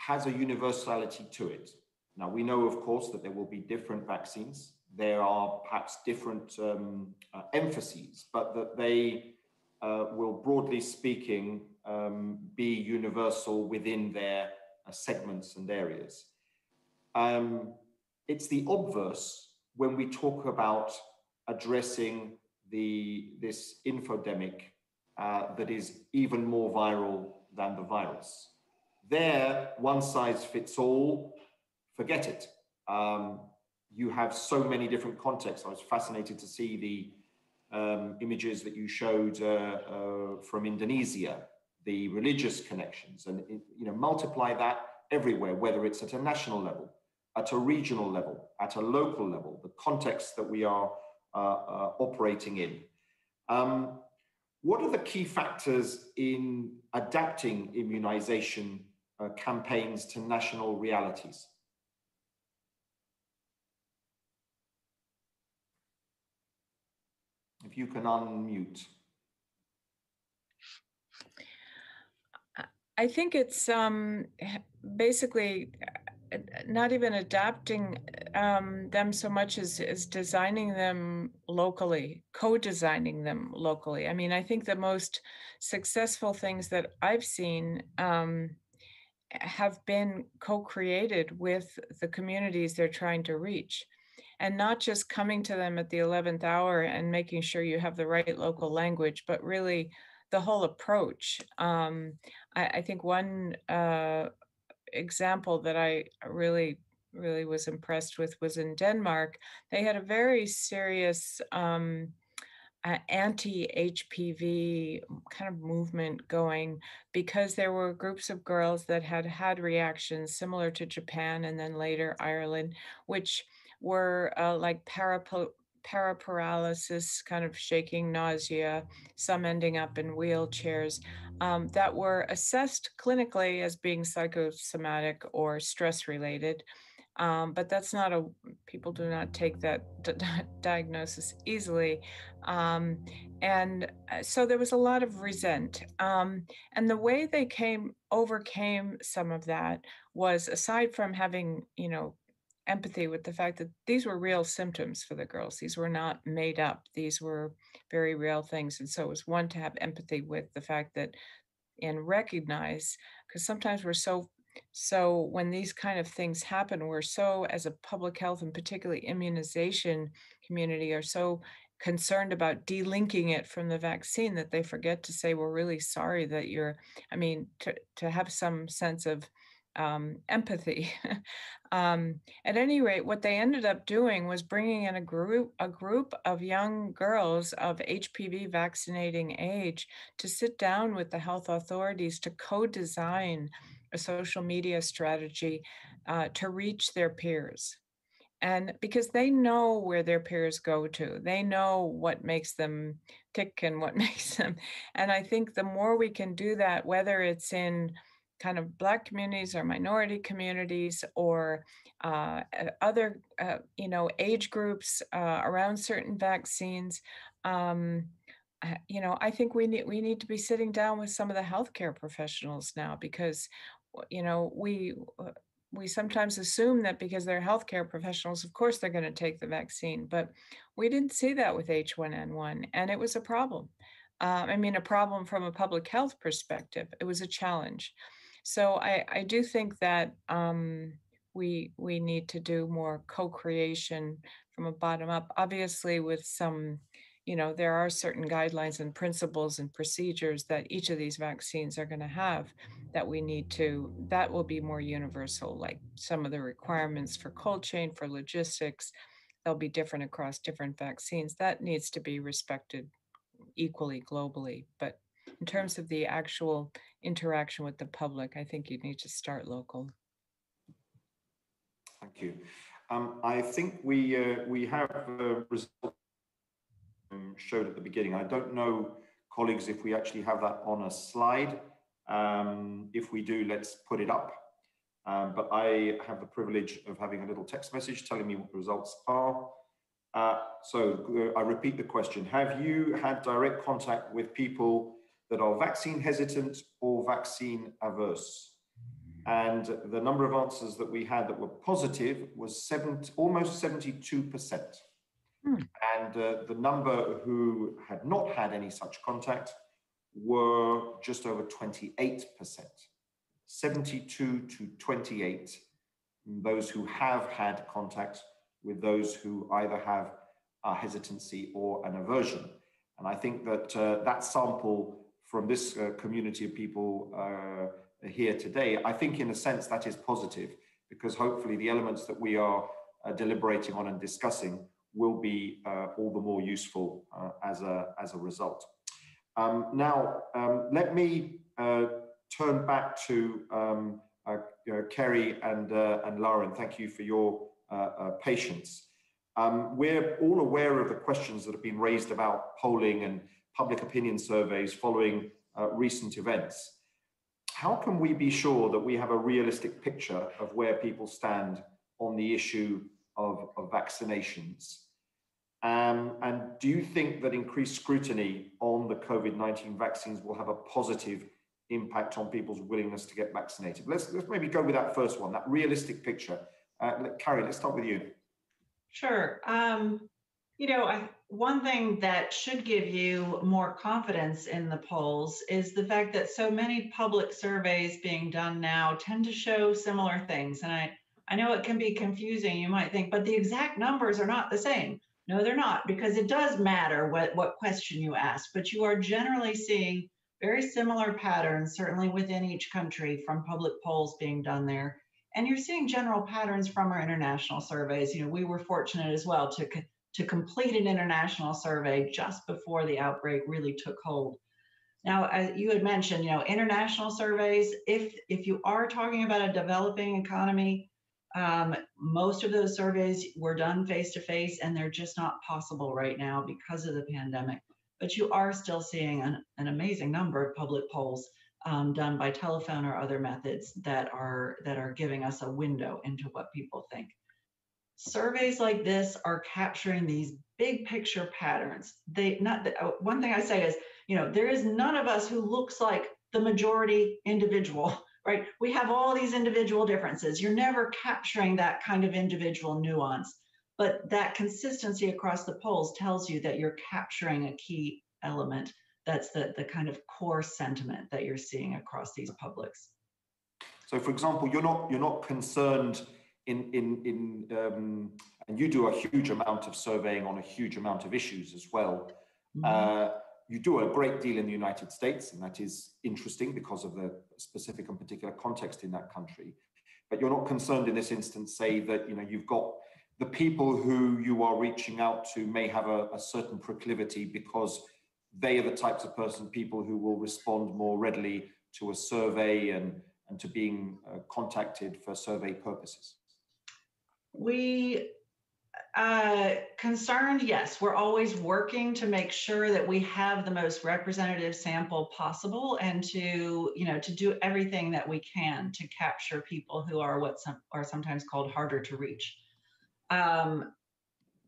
has a universality to it. Now, we know, of course, that there will be different vaccines. There are perhaps different um, uh, emphases, but that they uh, will, broadly speaking, um, be universal within their uh, segments and areas. Um, it's the obverse when we talk about addressing the, this infodemic uh, that is even more viral than the virus. There, one size fits all, forget it. Um, you have so many different contexts. I was fascinated to see the um, images that you showed uh, uh, from Indonesia, the religious connections, and you know, multiply that everywhere, whether it's at a national level, at a regional level, at a local level, the context that we are uh, uh, operating in. Um, What are the key factors in adapting immunization uh, campaigns to national realities? If you can unmute. I think it's um, basically not even adapting um, them so much as, as designing them locally, co-designing them locally. I mean, I think the most successful things that I've seen um, have been co-created with the communities they're trying to reach, and not just coming to them at the eleventh hour and making sure you have the right local language, but really the whole approach. Um, I, I think one uh, example that I really, really was impressed with was in Denmark. They had a very serious um, uh, anti-H P V kind of movement going, because there were groups of girls that had had reactions similar to Japan and then later Ireland, which were uh, like paraplegic, paraparalysis, kind of shaking, nausea, some ending up in wheelchairs, um, that were assessed clinically as being psychosomatic or stress related. Um, but that's not a, people do not take that d- diagnosis easily. Um, and so there was a lot of resent. Um, and the way they came, overcame some of that was, aside from having, you know, empathy with the fact that these were real symptoms for the girls. These were not made up. These were very real things. And so it was one to have empathy with the fact that, and recognize, because sometimes we're so, so when these kind of things happen, we're so, as a public health and particularly immunization community, are so concerned about delinking it from the vaccine that they forget to say, we're really sorry that you're, I mean, to, to have some sense of um, empathy. um, at any rate, what they ended up doing was bringing in a group, a group of young girls of H P V vaccinating age to sit down with the health authorities to co-design a social media strategy uh, to reach their peers. And because they know where their peers go to, they know what makes them tick and what makes them. And I think the more we can do that, whether it's in kind of Black communities or minority communities or uh, other, uh, you know, age groups uh, around certain vaccines, um, you know, I think we need we need to be sitting down with some of the healthcare professionals now, because, you know, we. Uh, We sometimes assume that because they're healthcare professionals, of course, they're going to take the vaccine. But we didn't see that with H one N one. And it was a problem. Uh, I mean, a problem from a public health perspective. It was a challenge. So I, I do think that um, we, we need to do more co-creation from a bottom up, obviously with some, you know, there are certain guidelines and principles and procedures that each of these vaccines are going to have that we need to, that will be more universal, like some of the requirements for cold chain, for logistics, they'll be different across different vaccines. That needs to be respected equally globally. But in terms of the actual interaction with the public, I think you need to start local. Thank you. Um, I think we, uh, we have a result showed at the beginning. I don't know, colleagues, if we actually have that on a slide. Um, if we do, let's put it up. Um, but I have the privilege of having a little text message telling me what the results are. Uh, so uh, I repeat the question. Have you had direct contact with people that are vaccine hesitant or vaccine averse? And the number of answers that we had that were positive was seven, almost seventy-two percent. And uh, the number who had not had any such contact were just over twenty-eight percent, seventy-two to twenty-eight, those who have had contact with those who either have a hesitancy or an aversion. And I think that uh, that sample from this uh, community of people uh, here today, I think in a sense that is positive, because hopefully the elements that we are uh, deliberating on and discussing will be uh, all the more useful uh, as, a, as a result. Um, now, um, let me uh, turn back to um, uh, uh, Carrie and, uh, and Lauren. Thank you for your uh, uh, patience. Um, we're all aware of the questions that have been raised about polling and public opinion surveys following uh, recent events. How can we be sure that we have a realistic picture of where people stand on the issue Of, of vaccinations? Um, and do you think that increased scrutiny on the COVID nineteen vaccines will have a positive impact on people's willingness to get vaccinated? Let's, let's maybe go with that first one, that realistic picture. Uh, Carrie, let's start with you. Sure. Um, you know, I, one thing that should give you more confidence in the polls is the fact that so many public surveys being done now tend to show similar things. And I I know it can be confusing. You might think, but the exact numbers are not the same. No, they're not, because it does matter what, what question you ask, but you are generally seeing very similar patterns, certainly within each country, from public polls being done there. And you're seeing general patterns from our international surveys. You know, we were fortunate as well to, to complete an international survey just before the outbreak really took hold. Now, as you had mentioned, you know, international surveys, if, if you are talking about a developing economy, Um, most of those surveys were done face-to-face, and they're just not possible right now because of the pandemic. But you are still seeing an, an amazing number of public polls um, done by telephone or other methods that are, that are giving us a window into what people think. Surveys like this are capturing these big picture patterns. They not the, one thing I say is, you know, there is none of us who looks like the majority individual. right? We have all these individual differences. You're never capturing that kind of individual nuance, but that consistency across the polls tells you that you're capturing a key element. That's the, the kind of core sentiment that you're seeing across these publics. So, for example, you're not you're not concerned in in in um, and you do a huge amount of surveying on a huge amount of issues as well. Mm-hmm. Uh, you do a great deal in the United States, and that is interesting because of the specific and particular context in that country. But you're not concerned in this instance, say, that you know you've got the people who you are reaching out to may have a, a certain proclivity because they are the types of person, people who will respond more readily to a survey and, and to being uh, contacted for survey purposes. We uh, concerned, yes, we're always working to make sure that we have the most representative sample possible and to, you know, to do everything that we can to capture people who are what some, are sometimes called harder to reach. Um,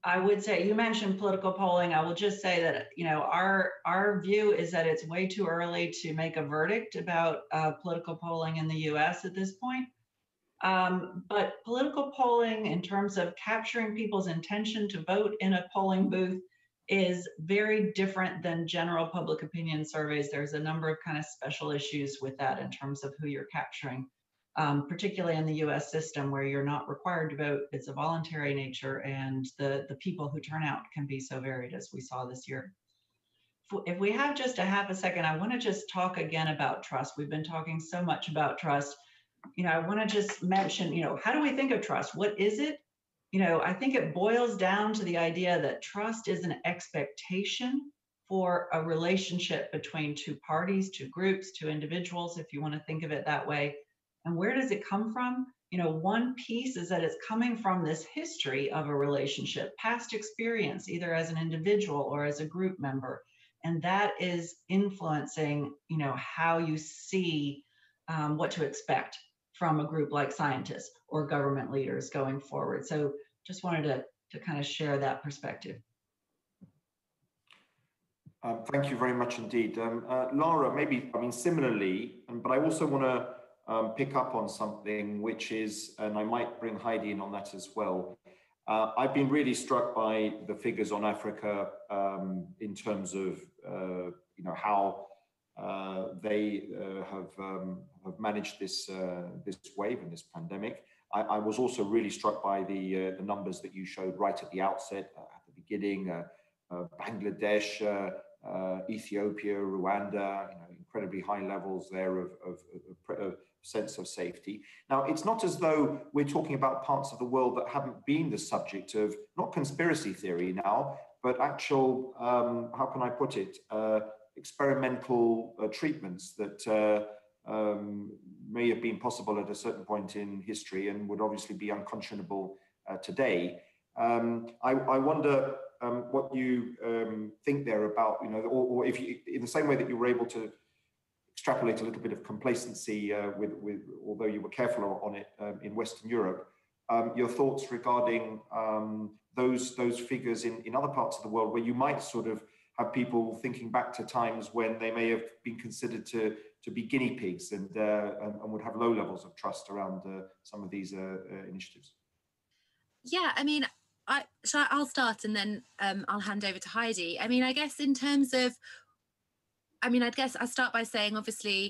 I would say, you mentioned political polling. I will just say that, you know, our our view is that it's way too early to make a verdict about uh, political polling in the U S at this point. Um, but political polling in terms of capturing people's intention to vote in a polling booth is very different than general public opinion surveys. There's a number of kind of special issues with that in terms of who you're capturing, Um, particularly in the U S system where you're not required to vote. It's a voluntary nature, and the, the people who turn out can be so varied, as we saw this year. If we have just a half a second, I want to just talk again about trust. We've been talking so much about trust. You know, I want to just mention, you know, how do we think of trust? What is it? You know, I think it boils down to the idea that trust is an expectation for a relationship between two parties, two groups, two individuals, if you want to think of it that way. And where does it come from? You know, one piece is that it's coming from this history of a relationship, past experience, either as an individual or as a group member. And that is influencing, you know, how you see um, what to expect from a group like scientists or government leaders going forward. So just wanted to, to kind of share that perspective. Uh, thank you very much indeed. Um, uh, Lara, maybe, I mean, similarly, but I also want to Um, pick up on something which is, and I might bring Heidi in on that as well. Uh, I've been really struck by the figures on Africa um, in terms of, uh, you know, how uh, they uh, have, um, have managed this, uh, this wave and this pandemic. I, I was also really struck by the, uh, the numbers that you showed right at the outset, uh, at the beginning, uh, uh, Bangladesh, uh, Uh, Ethiopia, Rwanda, you know, incredibly high levels there of, of, of, of sense of safety. Now, it's not as though we're talking about parts of the world that haven't been the subject of, not conspiracy theory now, but actual, um, how can I put it, uh, experimental uh, treatments that uh, um, may have been possible at a certain point in history and would obviously be unconscionable uh, today. Um, I, I wonder Um, what you um, think there about, you know, or, or if you, in the same way that you were able to extrapolate a little bit of complacency uh, with, with, although you were careful on it um, in Western Europe, um, your thoughts regarding um, those those figures in, in other parts of the world where you might sort of have people thinking back to times when they may have been considered to, to be guinea pigs and, uh, and, and would have low levels of trust around uh, some of these uh, uh, initiatives. Yeah, I mean, I, shall I, I'll start and then um, I'll hand over to Heidi. I mean, I guess in terms of, I mean, I guess I'll start by saying, obviously,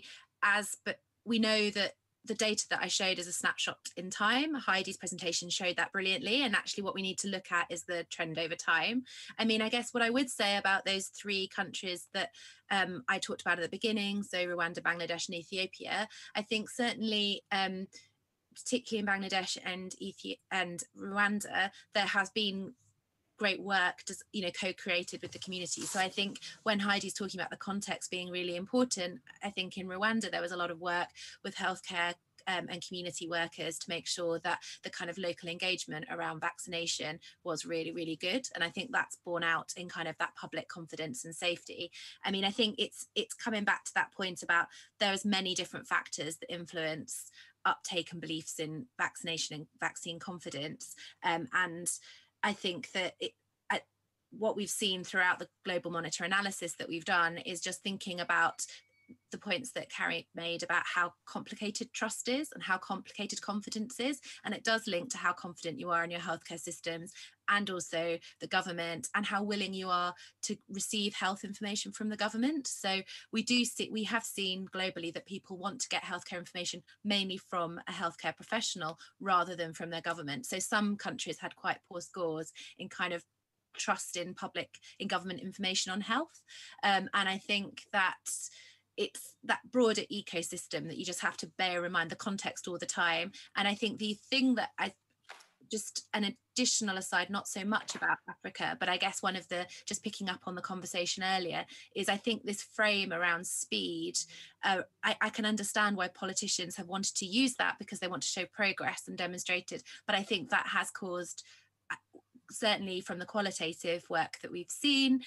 as but we know that the data that I showed is a snapshot in time. Heidi's presentation showed that brilliantly. And actually what we need to look at is the trend over time. I mean, I guess what I would say about those three countries that um, I talked about at the beginning, so Rwanda, Bangladesh and Ethiopia, I think certainly, um, particularly in Bangladesh and Ethiopia and Rwanda, there has been great work, you know, co-created with the community. So I think when Heidi's talking about the context being really important, I think in Rwanda there was a lot of work with healthcare um, and community workers to make sure that the kind of local engagement around vaccination was really, really good. And I think that's borne out in kind of that public confidence and safety. I mean, I think it's it's coming back to that point about there's many different factors that influence uptake and beliefs in vaccination and vaccine confidence. Um, and I think that it, uh, what we've seen throughout the Global Monitor analysis that we've done is just thinking about the points that Carrie made about how complicated trust is and how complicated confidence is. And it does link to how confident you are in your healthcare systems and also the government, and how willing you are to receive health information from the government. So we do see, we have seen globally that people want to get healthcare information mainly from a healthcare professional rather than from their government. So some countries had quite poor scores in kind of trust in public, in government information on health. Um, and I think that it's that broader ecosystem that you just have to bear in mind the context all the time. And I think the thing that I just an additional aside, not so much about Africa, but I guess one of the, just picking up on the conversation earlier, is I think this frame around speed, uh, I, I can understand why politicians have wanted to use that because they want to show progress and demonstrate it. But I think that has caused, certainly from the qualitative work that we've seen,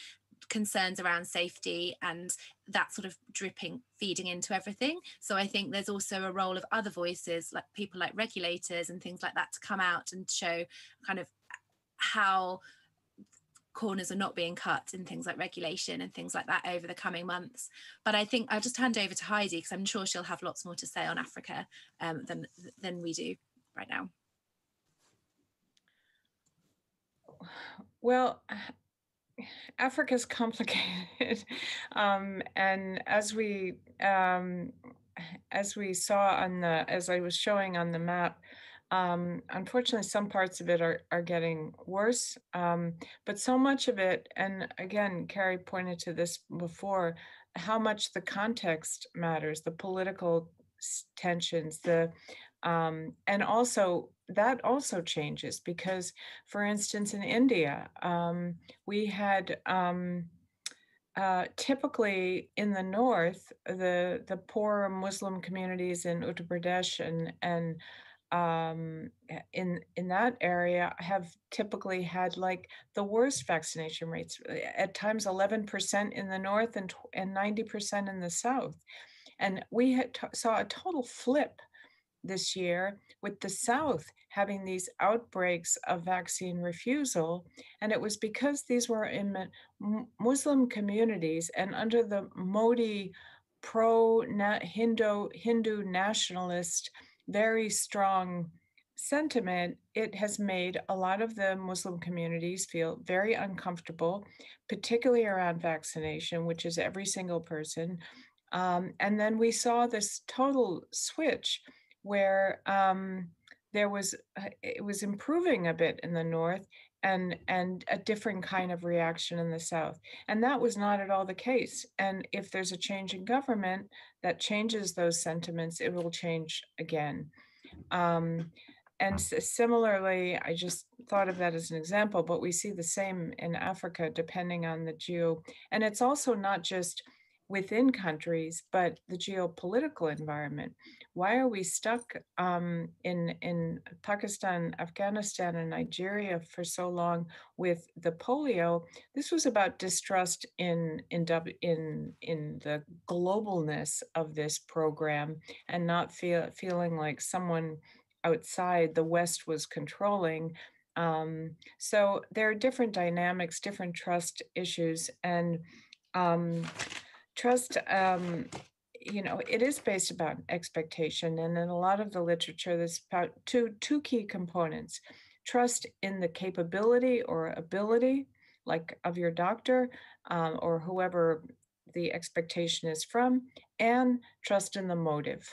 concerns around safety and that sort of dripping, feeding into everything. So I think there's also a role of other voices, like people like regulators and things like that, to come out and show kind of how corners are not being cut in things like regulation and things like that over the coming months. But I think I'll just hand over to Heidi, because I'm sure she'll have lots more to say on Africa um, than than we do right now. Well, Africa's complicated, um, and as we um, as we saw on the as I was showing on the map, um, unfortunately, some parts of it are are getting worse. Um, but so much of it, and again, Carrie pointed to this before, how much the context matters, the political tensions, the um, and also. That also changes because, for instance, in India, um, we had um, uh, typically in the north, the the poorer Muslim communities in Uttar Pradesh and and um, in in that area have typically had like the worst vaccination rates, at times eleven percent in the north and and ninety percent in the south, and we had saw a total flip this year, with the South having these outbreaks of vaccine refusal. And it was because these were in Muslim communities and under the Modi pro-Hindu Hindu nationalist, very strong sentiment, it has made a lot of the Muslim communities feel very uncomfortable, particularly around vaccination, which is every single person. Um, and then we saw this total switch where um, there was, it was improving a bit in the north and and a different kind of reaction in the south. And that was not at all the case. And if there's a change in government that changes those sentiments, it will change again. Um, and similarly, I just thought of that as an example, but we see the same in Africa, depending on the geo. And it's also not just within countries, but the geopolitical environment. Why are we stuck um, in, in Pakistan, Afghanistan, and Nigeria for so long with the polio? This was about distrust in, in, in, in the globalness of this program and not feel, feeling like someone outside the West was controlling. Um, so there are different dynamics, different trust issues, and um, trust, um, you know, it is based about expectation, and in a lot of the literature, there's about two, two key components. Trust in the capability or ability, like of your doctor um, or whoever the expectation is from, and trust in the motive.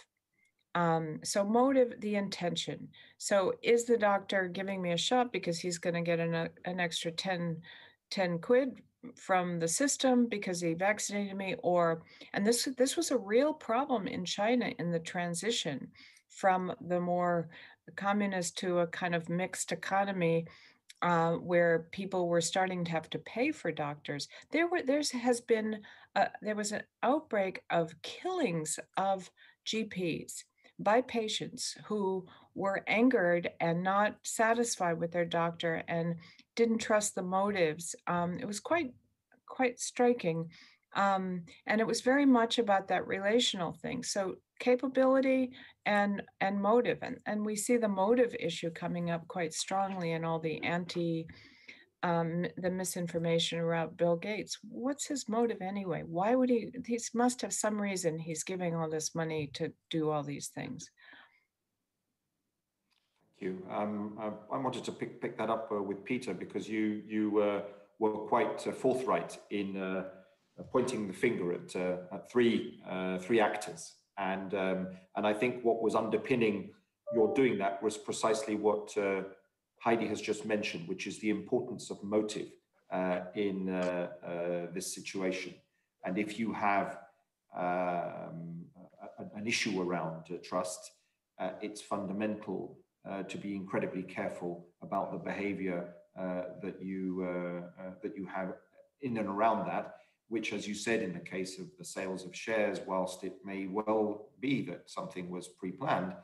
Um, so motive, the intention. So is the doctor giving me a shot because he's going to get an, an extra ten, ten quid from the system because he vaccinated me? Or, and this this was a real problem in China in the transition from the more communist to a kind of mixed economy, uh, where people were starting to have to pay for doctors. There were there's has been a, there was an outbreak of killings of G Ps by patients who were angered and not satisfied with their doctor and didn't trust the motives. Um, it was quite, quite striking. Um, and it was very much about that relational thing. So capability and, and motive. And, and we see the motive issue coming up quite strongly in all the anti um, the misinformation around Bill Gates. What's his motive anyway? Why would he, he must have some reason he's giving all this money to do all these things. Thank you. Um, I, I wanted to pick, pick that up uh, with Peter, because you, you uh, were quite uh, forthright in uh, pointing the finger at, uh, at three, uh, three actors. And, um, and I think what was underpinning your doing that was precisely what uh, Heidi has just mentioned, which is the importance of motive uh, in uh, uh, this situation. And if you have um, a, an issue around uh, trust, uh, it's fundamental uh, to be incredibly careful about the behavior uh, that, you, uh, uh, that you have in and around that, which, as you said, in the case of the sales of shares, whilst it may well be that something was pre-planned,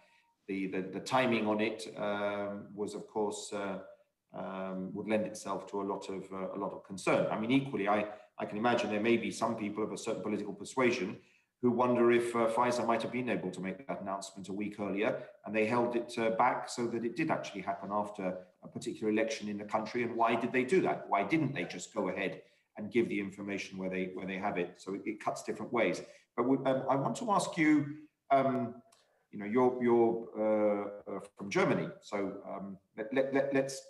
the, the, the timing on it um, was, of course, uh, um, would lend itself to a lot of, uh, a lot of concern. I mean, equally, I, I can imagine there may be some people of a certain political persuasion who wonder if uh, Pfizer might have been able to make that announcement a week earlier, and they held it uh, back so that it did actually happen after a particular election in the country. And why did they do that? Why didn't they just go ahead and give the information where they where they have it? So it, it cuts different ways. But we, um, I want to ask you, um, you know, you're you're uh, uh, from Germany, so um, let, let, let, let's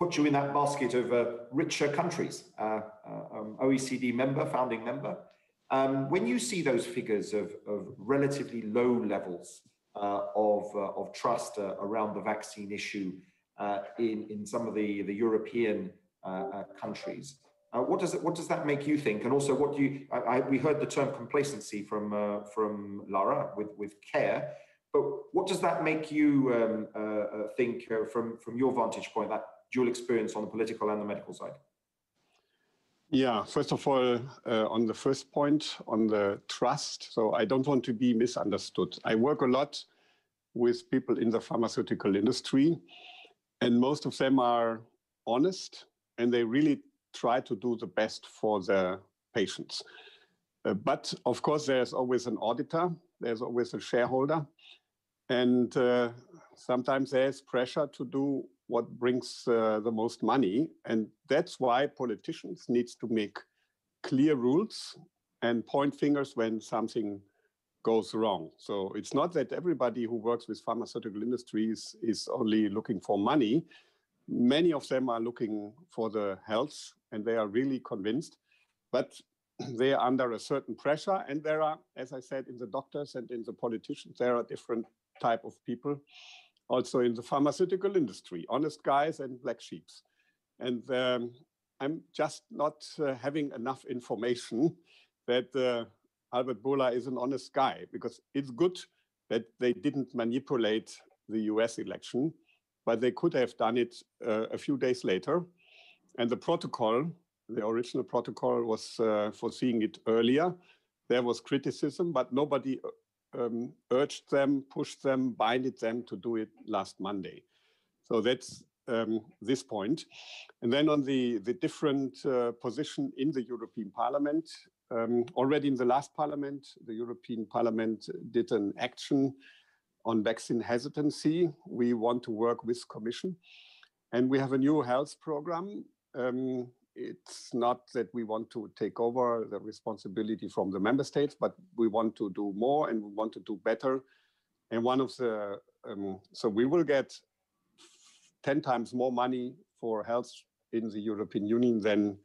put you in that basket of uh, richer countries, uh, uh, um, O E C D member, founding member. Um, when you see those figures of, of relatively low levels uh, of uh, of trust uh, around the vaccine issue uh, in in some of the the European uh, uh, countries. Uh, what does it, what does that make you think? And also, what do you? I, I, we heard the term complacency from uh, from Lara with with care, but what does that make you um, uh, think uh, from from your vantage point? That dual experience on the political and the medical side. Yeah. First of all, uh, on the first point on the trust. So I don't want to be misunderstood. I work a lot with people in the pharmaceutical industry, and most of them are honest, and they really try to do the best for the patients. Uh, but of course, there's always an auditor, there's always a shareholder, and uh, sometimes there's pressure to do what brings uh, the most money. And that's why politicians need to make clear rules and point fingers when something goes wrong. So it's not that everybody who works with pharmaceutical industries is only looking for money. Many of them are looking for the health, and they are really convinced, but they are under a certain pressure. And there are, as I said, in the doctors and in the politicians, there are different type of people, also in the pharmaceutical industry, honest guys and black sheeps. And um, I'm just not uh, having enough information that uh, Albert Bourla is an honest guy, because it's good that they didn't manipulate the U S election, but they could have done it uh, a few days later. And the protocol, the original protocol, was uh, foreseeing it earlier. There was criticism, but nobody um, urged them, pushed them, binded them to do it last Monday. So that's um, this point. And then on the, the different uh, position in the European Parliament, um, already in the last Parliament, the European Parliament did an action on vaccine hesitancy. We want to work with Commission, and we have a new health program. Um, it's not that we want to take over the responsibility from the member states, but we want to do more and we want to do better. And one of the, um, so we will get ten times more money for health in the European Union than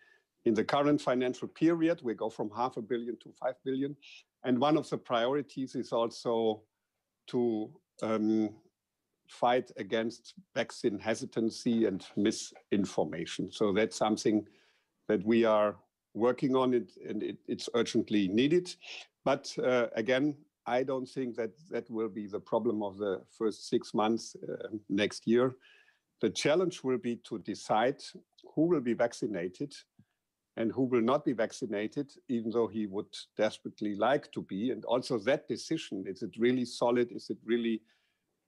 in the current financial period. We go from half a billion to five billion. And one of the priorities is also to um, fight against vaccine hesitancy and misinformation. So that's something that we are working on, it, and it, it's urgently needed. But uh, again, I don't think that that will be the problem of the first six months uh, next year. The challenge will be to decide who will be vaccinated and who will not be vaccinated, even though he would desperately like to be. And also that decision, is it really solid? Is it really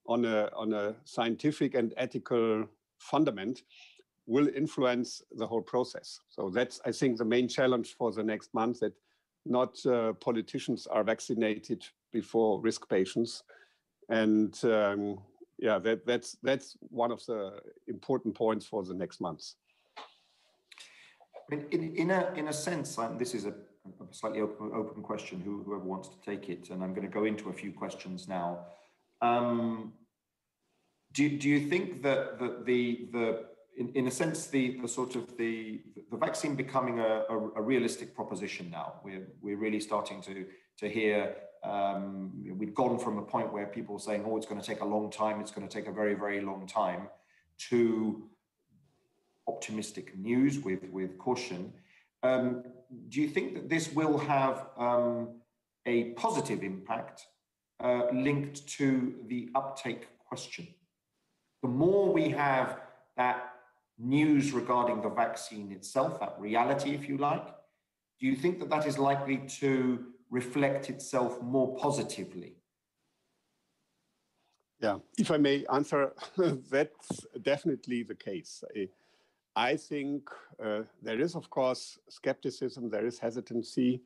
on a, on a scientific and ethical fundament, will influence the whole process. So that's, I think, the main challenge for the next month, that not uh, politicians are vaccinated before risk patients. And um, yeah, that, that's, that's one of the important points for the next months. In, in, in, a, in a sense, um, this is a, a slightly open, open question, who, whoever wants to take it, and I'm going to go into a few questions now. Um, do, do you think that, that the, the in, in a sense, the, the sort of the, the vaccine becoming a, a, a realistic proposition now? We're, we're really starting to, to hear, um, we've gone from a point where people are saying, oh, it's going to take a long time, it's going to take a very, very long time, to optimistic news with, with caution. Um, do you think that this will have um, a positive impact uh, linked to the uptake question? The more we have that news regarding the vaccine itself, that reality, if you like, do you think that that is likely to reflect itself more positively? Yeah, if I may answer, that's definitely the case. I, I think uh, there is, of course, skepticism, there is hesitancy,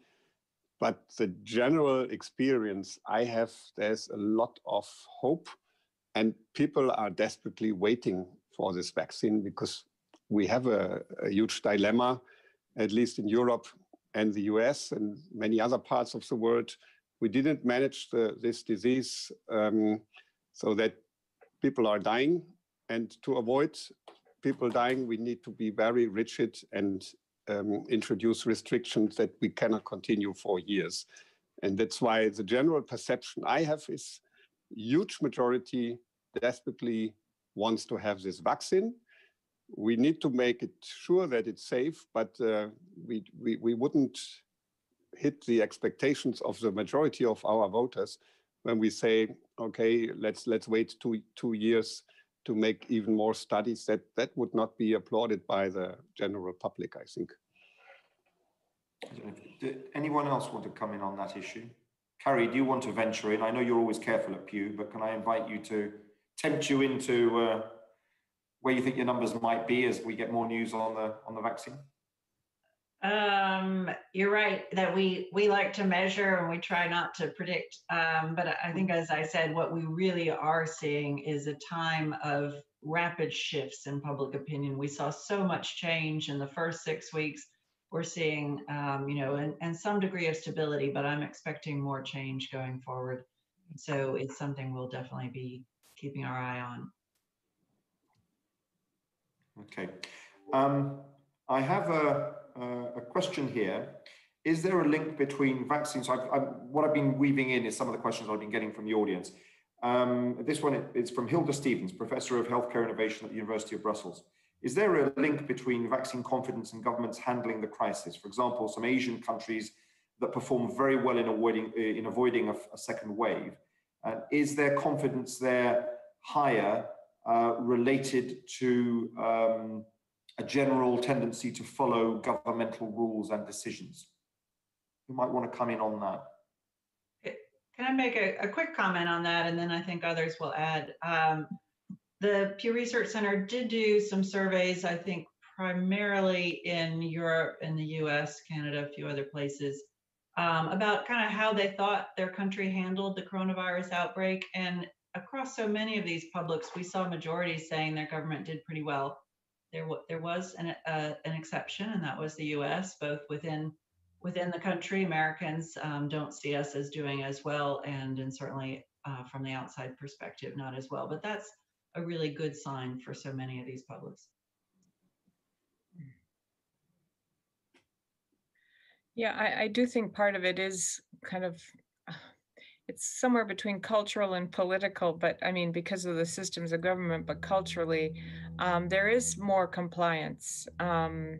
but the general experience I have, there's a lot of hope, and people are desperately waiting for this vaccine because we have a, a huge dilemma, at least in Europe and the U S and many other parts of the world. We didn't manage the, this disease um, so that people are dying, and to avoid people dying, we need to be very rigid and um, introduce restrictions that we cannot continue for years. And that's why the general perception I have is huge majority desperately wants to have this vaccine. We need to make it sure that it's safe, but uh, we, we, we wouldn't hit the expectations of the majority of our voters when we say, okay, let's, let's wait two, two years to make even more studies. That that would not be applauded by the general public, I think. Did anyone else want to come in on that issue? Carrie, do you want to venture in? I know you're always careful at Pew, but can I invite you to tempt you into uh, where you think your numbers might be as we get more news on the on the vaccine? Um, you're right that we we like to measure and we try not to predict. Um, but I think, as I said, what we really are seeing is a time of rapid shifts in public opinion. We saw so much change in the first six weeks. We're seeing, um, you know, and, and some degree of stability, but I'm expecting more change going forward. So it's something we'll definitely be keeping our eye on. Okay, um, I have a. Uh, a question here. Is there a link between vaccines? I've, I've, what I've been weaving in is some of the questions I've been getting from the audience. Um, this one is from Hilda Stevens, Professor of Healthcare Innovation at the University of Brussels. Is there a link between vaccine confidence and governments handling the crisis? For example, some Asian countries that perform very well in avoiding, in avoiding a, a second wave. Uh, is their confidence there higher uh, related to um, a general tendency to follow governmental rules and decisions? You might want to come in on that. Can I make a, a quick comment on that? And then I think others will add. Um, the Pew Research Center did do some surveys, I think primarily in Europe and the U S, Canada, a few other places, um, about kind of how they thought their country handled the coronavirus outbreak. And across so many of these publics, we saw majorities saying their government did pretty well. There, there was an, uh, an exception, and that was the U S, both within within the country. Americans um, don't see us as doing as well, and, and certainly uh, from the outside perspective, not as well. But that's a really good sign for so many of these publics. Yeah, I, I do think part of it is kind of, it's somewhere between cultural and political, but I mean, because of the systems of government, but culturally, um, there is more compliance. Um,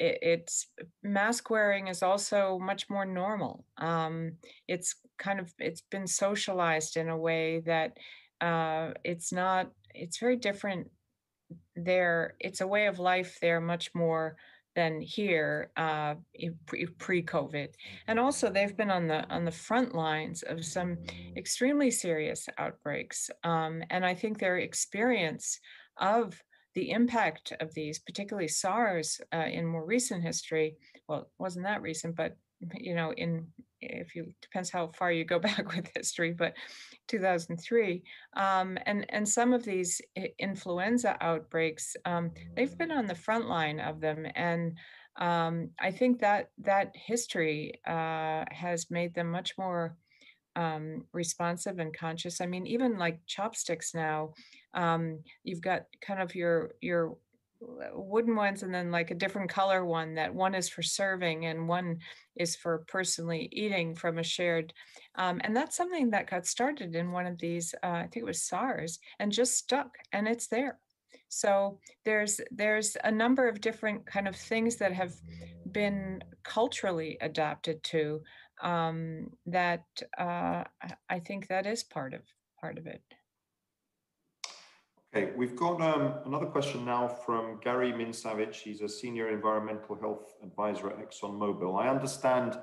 it, it's mask wearing is also much more normal. Um, it's kind of, it's been socialized in a way that uh, it's not, it's very different there. It's a way of life there much more than here uh, pre-COVID, and also they've been on the on the front lines of some extremely serious outbreaks, um, and I think their experience of the impact of these, particularly SARS, uh, in more recent history. Well, it wasn't that recent, but you know, in if you depends how far you go back with history, but two thousand three, um, and and some of these influenza outbreaks, um, they've been on the front line of them, and um, I think that that history uh, has made them much more um, responsive and conscious. I mean, even like chopsticks now, um, you've got kind of your your wooden ones and then like a different color one, that one is for serving and one is for personally eating from a shared, um, and that's something that got started in one of these, uh, I think it was SARS, and just stuck, and it's there. So there's there's a number of different kind of things that have been culturally adapted to um, that uh, I think that is part of part of it. Okay, we've got um, another question now from Gary Minsavage. He's a senior environmental health advisor at ExxonMobil. I understand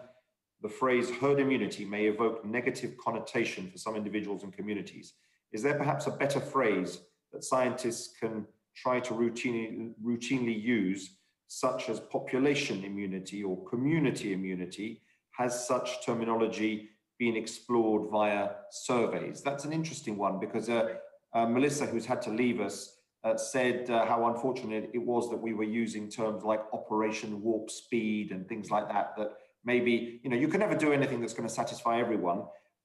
the phrase herd immunity may evoke negative connotation for some individuals and communities. Is there perhaps a better phrase that scientists can try to routinely, routinely use, such as population immunity or community immunity? Has such terminology been explored via surveys? That's an interesting one, because uh, Uh, Melissa, who's had to leave us, uh, said uh, how unfortunate it was that we were using terms like Operation Warp Speed and things like that, that maybe, you know, you can never do anything that's going to satisfy everyone.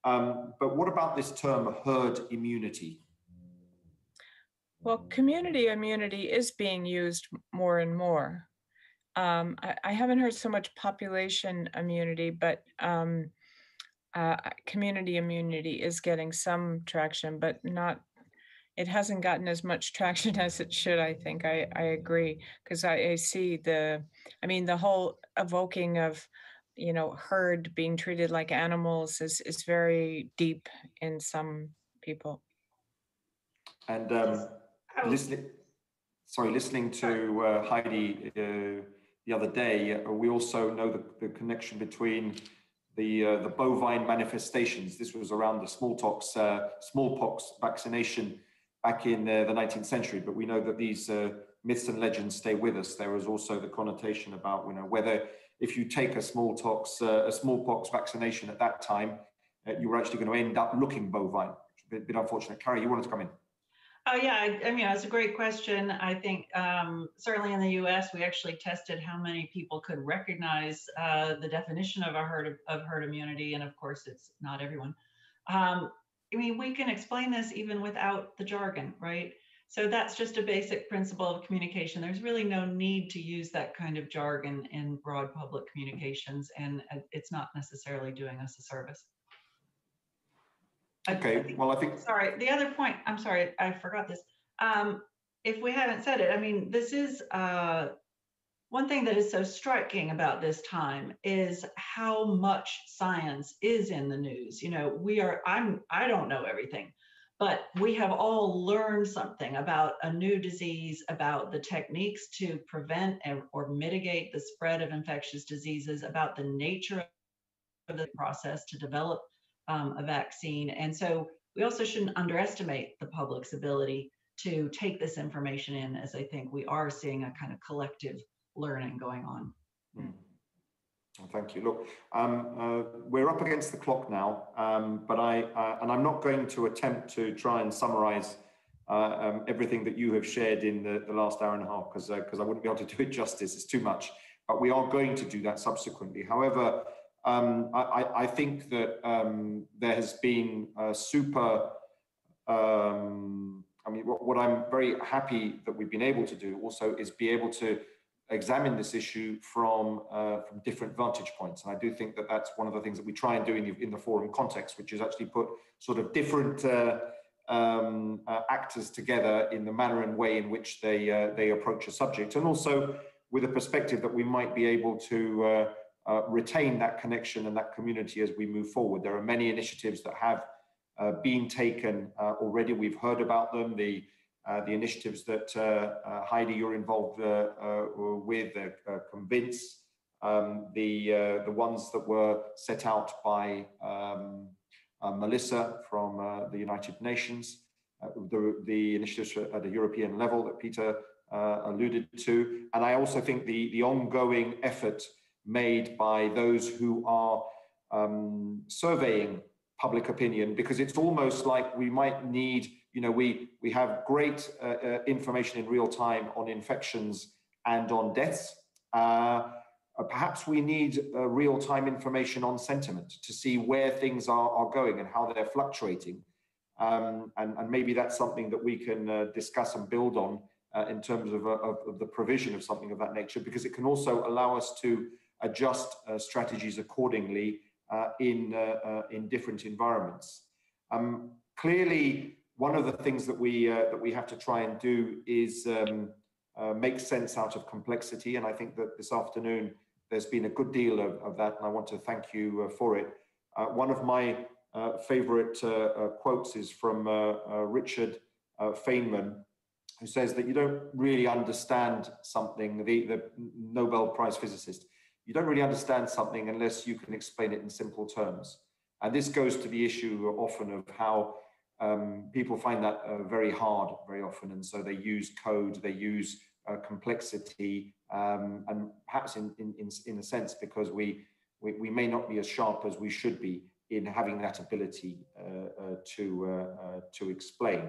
Um, but what about this term herd immunity? Well, community immunity is being used more and more. Um, I, I haven't heard so much population immunity, but um, uh, community immunity is getting some traction, but not it hasn't gotten as much traction as it should, I think. I, I agree, because I, I see the, I mean, the whole evoking of, you know, herd being treated like animals is, is very deep in some people. And um, oh. listening, sorry, listening to uh, Heidi uh, the other day, uh, we also know the, the connection between the, uh, the bovine manifestations. This was around the smallpox, uh, smallpox vaccination back in uh, the nineteenth century, but we know that these uh, myths and legends stay with us. There is also the connotation about, you know, whether if you take a smallpox uh, a smallpox vaccination at that time, uh, you were actually going to end up looking bovine. It's a bit, bit unfortunate. Carrie, you wanted to come in? Oh yeah, I, I mean, that's a great question. I think um, certainly in the U S, we actually tested how many people could recognize uh, the definition of a herd of, of herd immunity, and of course, it's not everyone. Um, I mean, we can explain this even without the jargon, right? So that's just a basic principle of communication. There's really no need to use that kind of jargon in broad public communications, and it's not necessarily doing us a service. Okay, I think, well, I think... Sorry, the other point, I'm sorry, I forgot this. Um, if we haven't said it, I mean, this is... Uh, One thing that is so striking about this time is how much science is in the news. You know, we are, I'm, I don't know everything, but we have all learned something about a new disease, about the techniques to prevent or mitigate the spread of infectious diseases, about the nature of the process to develop um, a vaccine. And so we also shouldn't underestimate the public's ability to take this information in, as I think we are seeing a kind of collective learning going on. Mm. Well, thank you. Look, um, uh, we're up against the clock now, um, but I uh, and I'm not going to attempt to try and summarize uh, um, everything that you have shared in the, the last hour and a half, because because uh, I wouldn't be able to do it justice. It's too much. But we are going to do that subsequently. However, um, I, I think that um, there has been a super. Um, I mean, what, what I'm very happy that we've been able to do also is be able to examine this issue from uh, from different vantage points, and I do think that that's one of the things that we try and do in the, in the forum context, which is actually put sort of different uh, um, uh, actors together in the manner and way in which they uh, they approach a subject, and also with a perspective that we might be able to uh, uh, retain that connection and that community as we move forward. There are many initiatives that have uh, been taken uh, already. We've heard about them. The Uh, the initiatives that uh, uh, Heidi, you're involved uh, uh, with, uh, uh, Convince, um, the uh, the ones that were set out by um, uh, Melissa from uh, the United Nations, uh, the the initiatives at the European level that Peter uh, alluded to, and I also think the the ongoing effort made by those who are um, surveying public opinion, because it's almost like we might need. You know, we, we have great uh, uh, information in real time on infections and on deaths, Uh, perhaps we need uh, real-time information on sentiment to see where things are, are going and how they're fluctuating. Um, and, and maybe that's something that we can uh, discuss and build on uh, in terms of, uh, of, of the provision of something of that nature, because it can also allow us to adjust uh, strategies accordingly uh, in, uh, uh, in different environments. Um, clearly, one of the things that we, uh, that we have to try and do is um, uh, make sense out of complexity. And I think that this afternoon, there's been a good deal of, of that, and I want to thank you uh, for it. Uh, one of my Uh, favorite uh, uh, quotes is from uh, uh, Richard uh, Feynman, who says that you don't really understand something, the, the Nobel Prize physicist, you don't really understand something unless you can explain it in simple terms. And this goes to the issue often of how um, people find that uh, very hard very often. And so they use code, they use uh, complexity, um, and perhaps in, in, in a sense, because we, we, we may not be as sharp as we should be in having that ability uh, uh, to, uh, uh, to explain.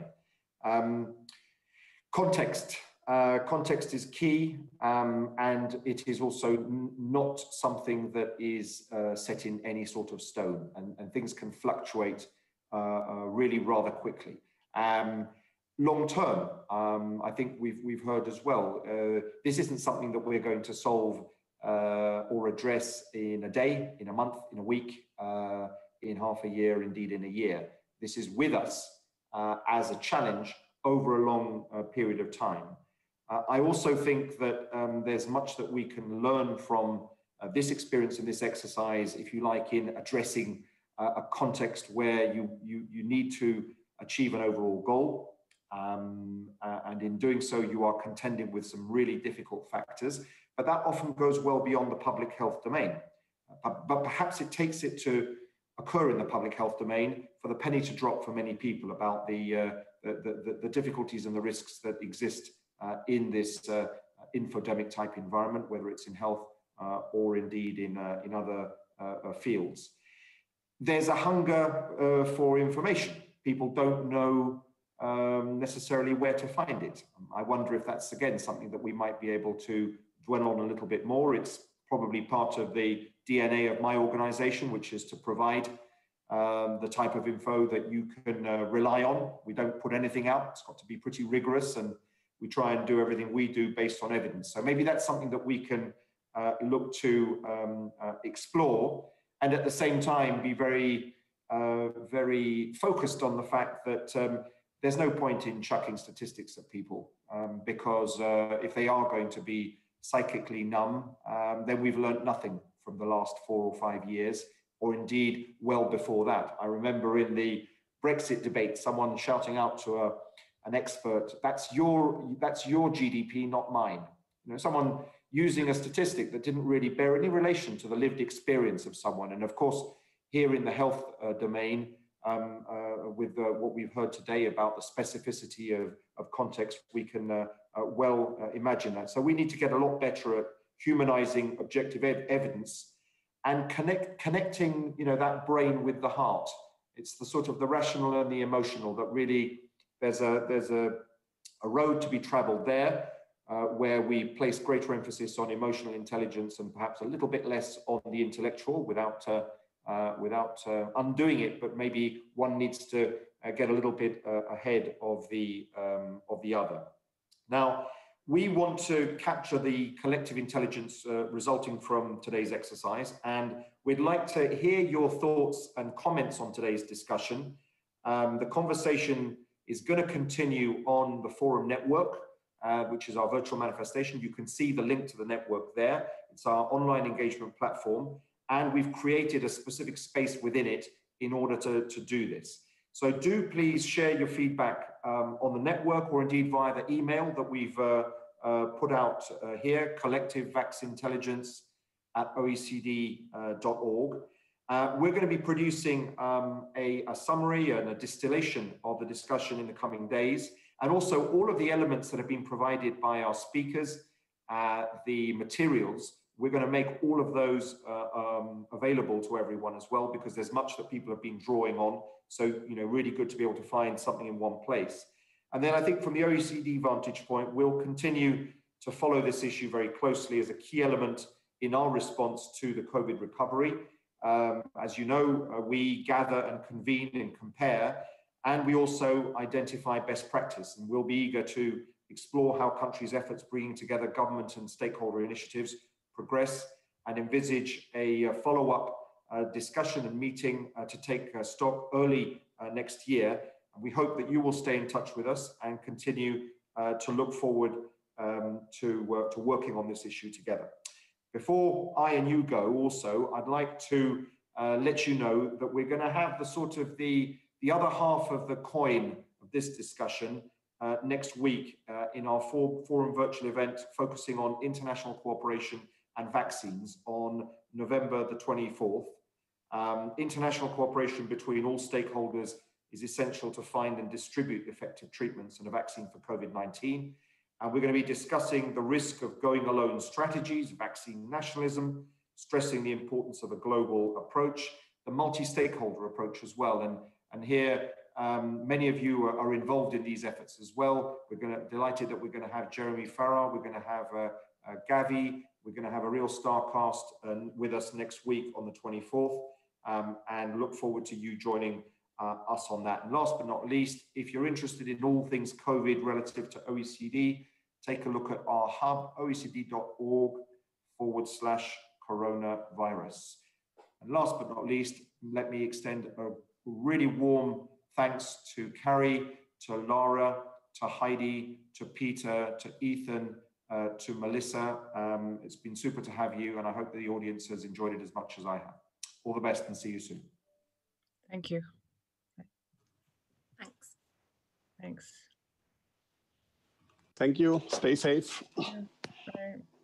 Um, context. Uh, context is key, um, and it is also not something that is uh, set in any sort of stone, and, and things can fluctuate uh, uh, really rather quickly. Um, long term, um, I think we've, we've heard as well, uh, this isn't something that we're going to solve uh, or address in a day, in a month, in a week, uh, in half a year, indeed in a year. This is with us uh, as a challenge over a long uh, period of time. Uh, I also think that um, there's much that we can learn from uh, this experience and this exercise, if you like, in addressing uh, a context where you, you, you need to achieve an overall goal. Um, uh, and in doing so, you are contending with some really difficult factors, but that often goes well beyond the public health domain. But, but perhaps it takes it to occur in the public health domain for the penny to drop for many people about the, uh, the, the, the difficulties and the risks that exist uh, in this uh, infodemic type environment, whether it's in health uh, or indeed in, uh, in other uh, fields. There's a hunger uh, for information. People don't know um, necessarily where to find it. I wonder if that's, again, something that we might be able to dwell on a little bit more. It's probably part of the D N A of my organization, which is to provide um, the type of info that you can uh, rely on. We don't put anything out. It's got to be pretty rigorous, and we try and do everything we do based on evidence. So maybe that's something that we can uh, look to um, uh, explore, and at the same time be very, uh, very focused on the fact that um, there's no point in chucking statistics at people, um, because uh, if they are going to be psychically numb, um, then we've learned nothing from the last four or five years, or indeed well before that. I remember in the Brexit debate, someone shouting out to a, an expert, that's your, that's your G D P, not mine. You know, someone using a statistic that didn't really bear any relation to the lived experience of someone. And of course, here in the health uh, domain, um, uh, with uh, what we've heard today about the specificity of, of context, we can uh, Uh, well uh, imagine that. So we need to get a lot better at humanizing objective ev evidence and connect, connecting you know, that brain with the heart. It's the sort of the rational and the emotional that really, there's a, there's a, a road to be traveled there uh, where we place greater emphasis on emotional intelligence and perhaps a little bit less on the intellectual without, uh, uh, without uh, undoing it, but maybe one needs to uh, get a little bit uh, ahead of the, um, of the other. Now, we want to capture the collective intelligence uh, resulting from today's exercise, and we'd like to hear your thoughts and comments on today's discussion. Um, the conversation is going to continue on the Forum Network, uh, which is our virtual manifestation. You can see the link to the network there. It's our online engagement platform, and we've created a specific space within it in order to, to do this. So do please share your feedback um, on the network, or indeed via the email that we've uh, uh, put out uh, here, collective vaccine intelligence at O E C D dot org. Uh, uh, we're going to be producing um, a, a summary and a distillation of the discussion in the coming days, and also all of the elements that have been provided by our speakers, uh, the materials. We're going to make all of those uh, um, available to everyone as well, because there's much that people have been drawing on. So, you know, really good to be able to find something in one place. And then I think from the O E C D vantage point, we'll continue to follow this issue very closely as a key element in our response to the COVID recovery. Um, as you know, uh, we gather and convene and compare, and we also identify best practice, and we'll be eager to explore how countries' efforts bringing together government and stakeholder initiatives progress, and envisage a uh, follow-up uh, discussion and meeting uh, to take uh, stock early uh, next year. And we hope that you will stay in touch with us and continue uh, to look forward um, to, uh, to working on this issue together. Before I and you go also, I'd like to uh, let you know that we're going to have the sort of the, the other half of the coin of this discussion uh, next week uh, in our for forum virtual event focusing on international cooperation and vaccines on November the twenty-fourth. Um, international cooperation between all stakeholders is essential to find and distribute effective treatments and a vaccine for COVID nineteen. And we're going to be discussing the risk of going alone strategies, vaccine nationalism, stressing the importance of a global approach, the multi-stakeholder approach as well. And, and here, um, many of you are, are involved in these efforts as well. We're going to, delighted that we're going to have Jeremy Farrar, we're going to have uh, uh, Gavi, we're going to have a real star cast um, with us next week on the twenty-fourth, um, and look forward to you joining Uh, us on that. And last but not least, if you're interested in all things COVID relative to O E C D, take a look at our hub, O E C D dot org forward slash coronavirus. And last but not least, let me extend a really warm thanks to Carrie, to Lara, to Heidi, to Peter, to Ethan, uh, to Melissa. Um, it's been super to have you, and I hope that the audience has enjoyed it as much as I have. All the best and see you soon. Thank you. Thanks. Thank you. Stay safe. Yeah. Bye.